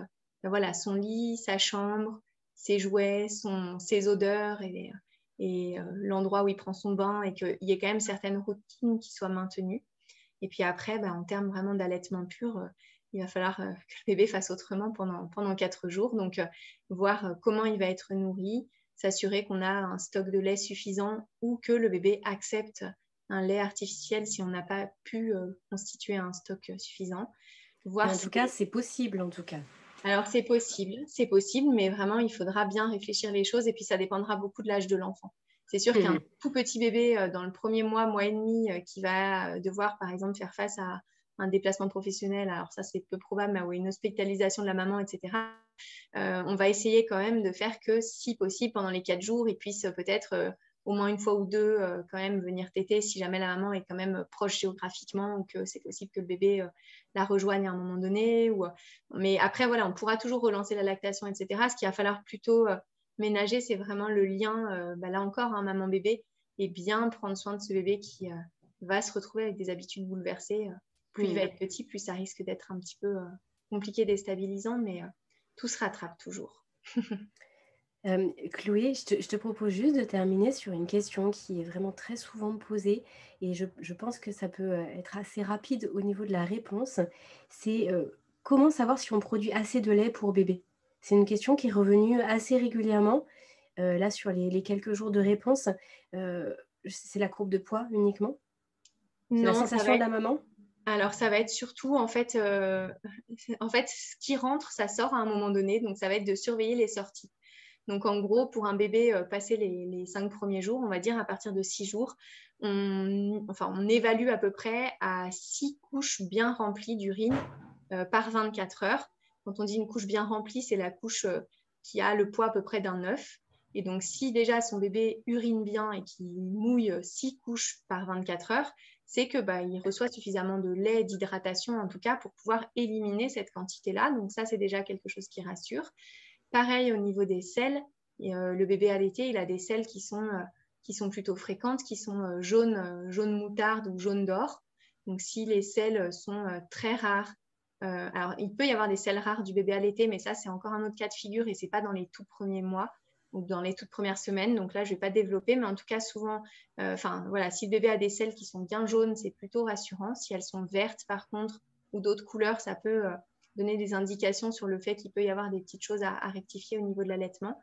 bah voilà, son lit, sa chambre, ses jouets, son, ses odeurs et, et euh, l'endroit où il prend son bain, et qu'il y ait quand même certaines routines qui soient maintenues. Et puis après, bah, en termes vraiment d'allaitement pur, euh, il va falloir euh, que le bébé fasse autrement pendant, pendant quatre jours. Donc, euh, voir euh, comment il va être nourri, s'assurer qu'on a un stock de lait suffisant ou que le bébé accepte un lait artificiel si on n'a pas pu euh, constituer un stock euh, suffisant. Voir en tout cas, c'est possible en tout cas. Alors, c'est possible, c'est possible, mais vraiment, il faudra bien réfléchir les choses et puis ça dépendra beaucoup de l'âge de l'enfant. C'est sûr mmh. qu'un tout petit bébé euh, dans le premier mois, mois et demi, euh, qui va devoir, par exemple, faire face à un déplacement professionnel, alors ça, c'est peu probable, mais, ou une hospitalisation de la maman, et cetera, euh, on va essayer quand même de faire que, si possible, pendant les quatre jours, il puisse euh, peut-être euh, au moins une fois ou deux euh, quand même venir téter si jamais la maman est quand même proche géographiquement ou que c'est possible que le bébé euh, la rejoigne à un moment donné. Ou, euh, mais après, voilà, on pourra toujours relancer la lactation, et cetera. Ce qu'il va falloir plutôt... Euh, ménager, c'est vraiment le lien, euh, bah là encore, hein, maman-bébé, et bien prendre soin de ce bébé qui euh, va se retrouver avec des habitudes bouleversées. Euh, plus mmh. il va être petit, plus ça risque d'être un petit peu euh, compliqué, déstabilisant, mais euh, tout se rattrape toujours. euh, Chloé, je te, je te propose juste de terminer sur une question qui est vraiment très souvent posée, et je, je pense que ça peut être assez rapide au niveau de la réponse. C'est euh, comment savoir si on produit assez de lait pour bébé ? C'est une question qui est revenue assez régulièrement, euh, là, sur les, les quelques jours de réponse. Euh, c'est la courbe de poids uniquement ? C'est la sensation de la maman ? Alors, ça va être surtout, en fait, euh, en fait, ce qui rentre, ça sort à un moment donné. Donc, ça va être de surveiller les sorties. Donc, en gros, pour un bébé, euh, passer les, les cinq premiers jours, on va dire à partir de six jours, on, enfin, on évalue à peu près à six couches bien remplies d'urine euh, par vingt-quatre heures. Quand on dit une couche bien remplie, c'est la couche qui a le poids à peu près d'un œuf. Et donc, si déjà son bébé urine bien et qu'il mouille six couches par vingt-quatre heures, c'est que bah, il reçoit suffisamment de lait, d'hydratation en tout cas, pour pouvoir éliminer cette quantité-là. Donc ça, c'est déjà quelque chose qui rassure. Pareil au niveau des selles. Et, euh, le bébé allaité, il a des selles qui sont, euh, qui sont plutôt fréquentes, qui sont euh, jaunes, euh, jaune moutarde ou jaune d'or. Donc, si les selles sont euh, très rares, Euh, alors, il peut y avoir des selles rares du bébé allaité, mais ça, c'est encore un autre cas de figure et ce n'est pas dans les tout premiers mois ou dans les toutes premières semaines. Donc là, je ne vais pas développer, mais en tout cas, souvent, euh, voilà, si le bébé a des selles qui sont bien jaunes, c'est plutôt rassurant. Si elles sont vertes, par contre, ou d'autres couleurs, ça peut euh, donner des indications sur le fait qu'il peut y avoir des petites choses à, à rectifier au niveau de l'allaitement.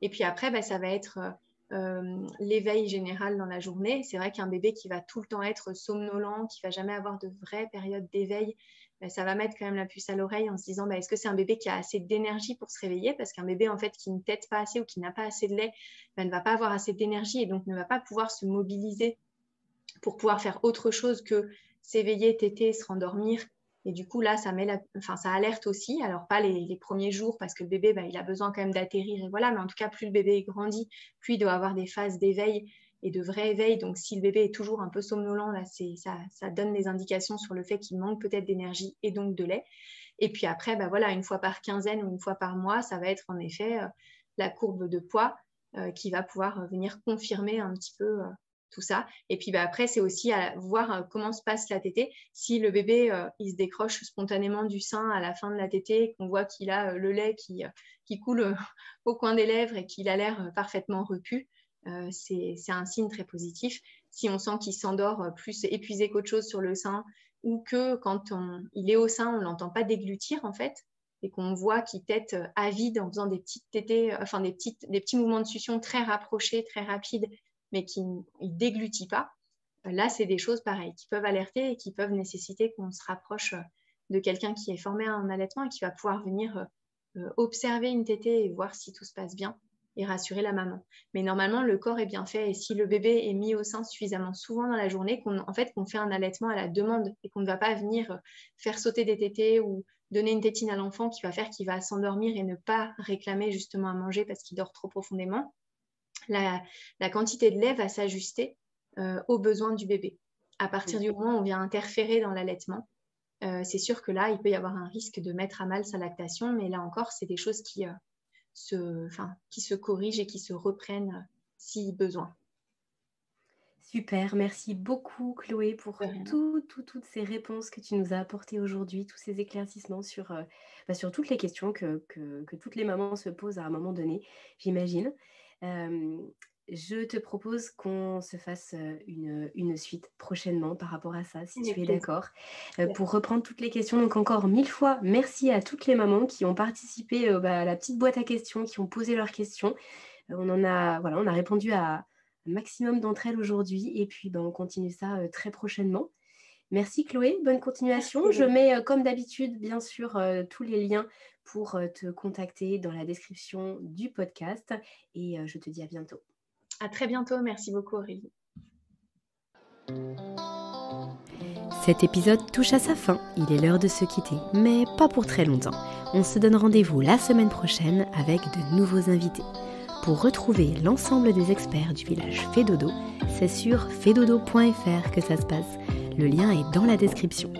Et puis après, bah, ça va être euh, euh, l'éveil général dans la journée. C'est vrai qu'un bébé qui va tout le temps être somnolent, qui ne va jamais avoir de vraies périodes d'éveil, ben, ça va mettre quand même la puce à l'oreille en se disant ben, est-ce que c'est un bébé qui a assez d'énergie pour se réveiller, parce qu'un bébé en fait qui ne tète pas assez ou qui n'a pas assez de lait ben, ne va pas avoir assez d'énergie et donc ne va pas pouvoir se mobiliser pour pouvoir faire autre chose que s'éveiller, téter, se rendormir. Et du coup là ça, met la... enfin, ça alerte aussi, alors pas les, les premiers jours parce que le bébé ben, il a besoin quand même d'atterrir et voilà, mais en tout cas plus le bébé grandit, plus il doit avoir des phases d'éveil et de vrai éveil. Donc, si le bébé est toujours un peu somnolent, là, c'est, ça, ça donne des indications sur le fait qu'il manque peut-être d'énergie et donc de lait. Et puis après, bah voilà, une fois par quinzaine ou une fois par mois, ça va être en effet euh, la courbe de poids euh, qui va pouvoir euh, venir confirmer un petit peu euh, tout ça. Et puis bah, après, c'est aussi à voir euh, comment se passe la tétée. Si le bébé, euh, il se décroche spontanément du sein à la fin de la tétée, qu'on voit qu'il a euh, le lait qui, euh, qui coule euh, au coin des lèvres et qu'il a l'air euh, parfaitement repu, Euh, c'est, c'est un signe très positif. Si on sent qu'il s'endort plus épuisé qu'autre chose sur le sein, ou que quand on, il est au sein, on ne l'entend pas déglutir en fait, et qu'on voit qu'il tète à vide en faisant des petites tétées, enfin des, petites, des petits mouvements de succion très rapprochés, très rapides, mais qui ne déglutit pas, là c'est des choses pareilles qui peuvent alerter et qui peuvent nécessiter qu'on se rapproche de quelqu'un qui est formé en allaitement et qui va pouvoir venir euh, observer une tétée et voir si tout se passe bien et rassurer la maman. Mais normalement, le corps est bien fait et si le bébé est mis au sein suffisamment souvent dans la journée, qu'on, en fait, qu'on fait un allaitement à la demande et qu'on ne va pas venir faire sauter des tétées ou donner une tétine à l'enfant qui va faire qu'il va s'endormir et ne pas réclamer justement à manger parce qu'il dort trop profondément, la, la quantité de lait va s'ajuster euh, aux besoins du bébé. À partir du moment où on vient interférer dans l'allaitement, euh, c'est sûr que là, il peut y avoir un risque de mettre à mal sa lactation, mais là encore, c'est des choses qui, euh, se, enfin, qui se corrigent et qui se reprennent euh, si besoin. Super, merci beaucoup Chloé pour tout, tout, toutes ces réponses que tu nous as apportées aujourd'hui, tous ces éclaircissements sur, euh, bah, sur toutes les questions que, que, que toutes les mamans se posent à un moment donné, j'imagine. Euh, je te propose qu'on se fasse une, une suite prochainement par rapport à ça, si oui, tu es d'accord, euh, pour reprendre toutes les questions. Donc encore mille fois, merci à toutes les mamans qui ont participé euh, bah, à la petite boîte à questions, qui ont posé leurs questions. Euh, on, en a, voilà, on a répondu à... maximum d'entre elles aujourd'hui et puis ben, on continue ça euh, très prochainement. Merci Chloé, bonne continuation. Merci. Je mets euh, comme d'habitude bien sûr euh, tous les liens pour euh, te contacter dans la description du podcast et euh, je te dis à bientôt. À très bientôt, merci beaucoup Aurélie. Cet épisode touche à sa fin, il est l'heure de se quitter, mais pas pour très longtemps. On se donne rendez-vous la semaine prochaine avec de nouveaux invités. Pour retrouver l'ensemble des experts du village Fée Dodo, c'est sur fée dodo point f r que ça se passe. Le lien est dans la description.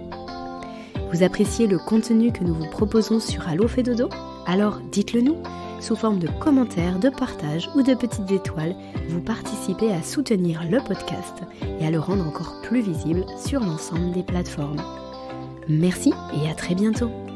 Vous appréciez le contenu que nous vous proposons sur Allô Fée Dodo ? Alors dites-le nous, sous forme de commentaires, de partages ou de petites étoiles, vous participez à soutenir le podcast et à le rendre encore plus visible sur l'ensemble des plateformes. Merci et à très bientôt.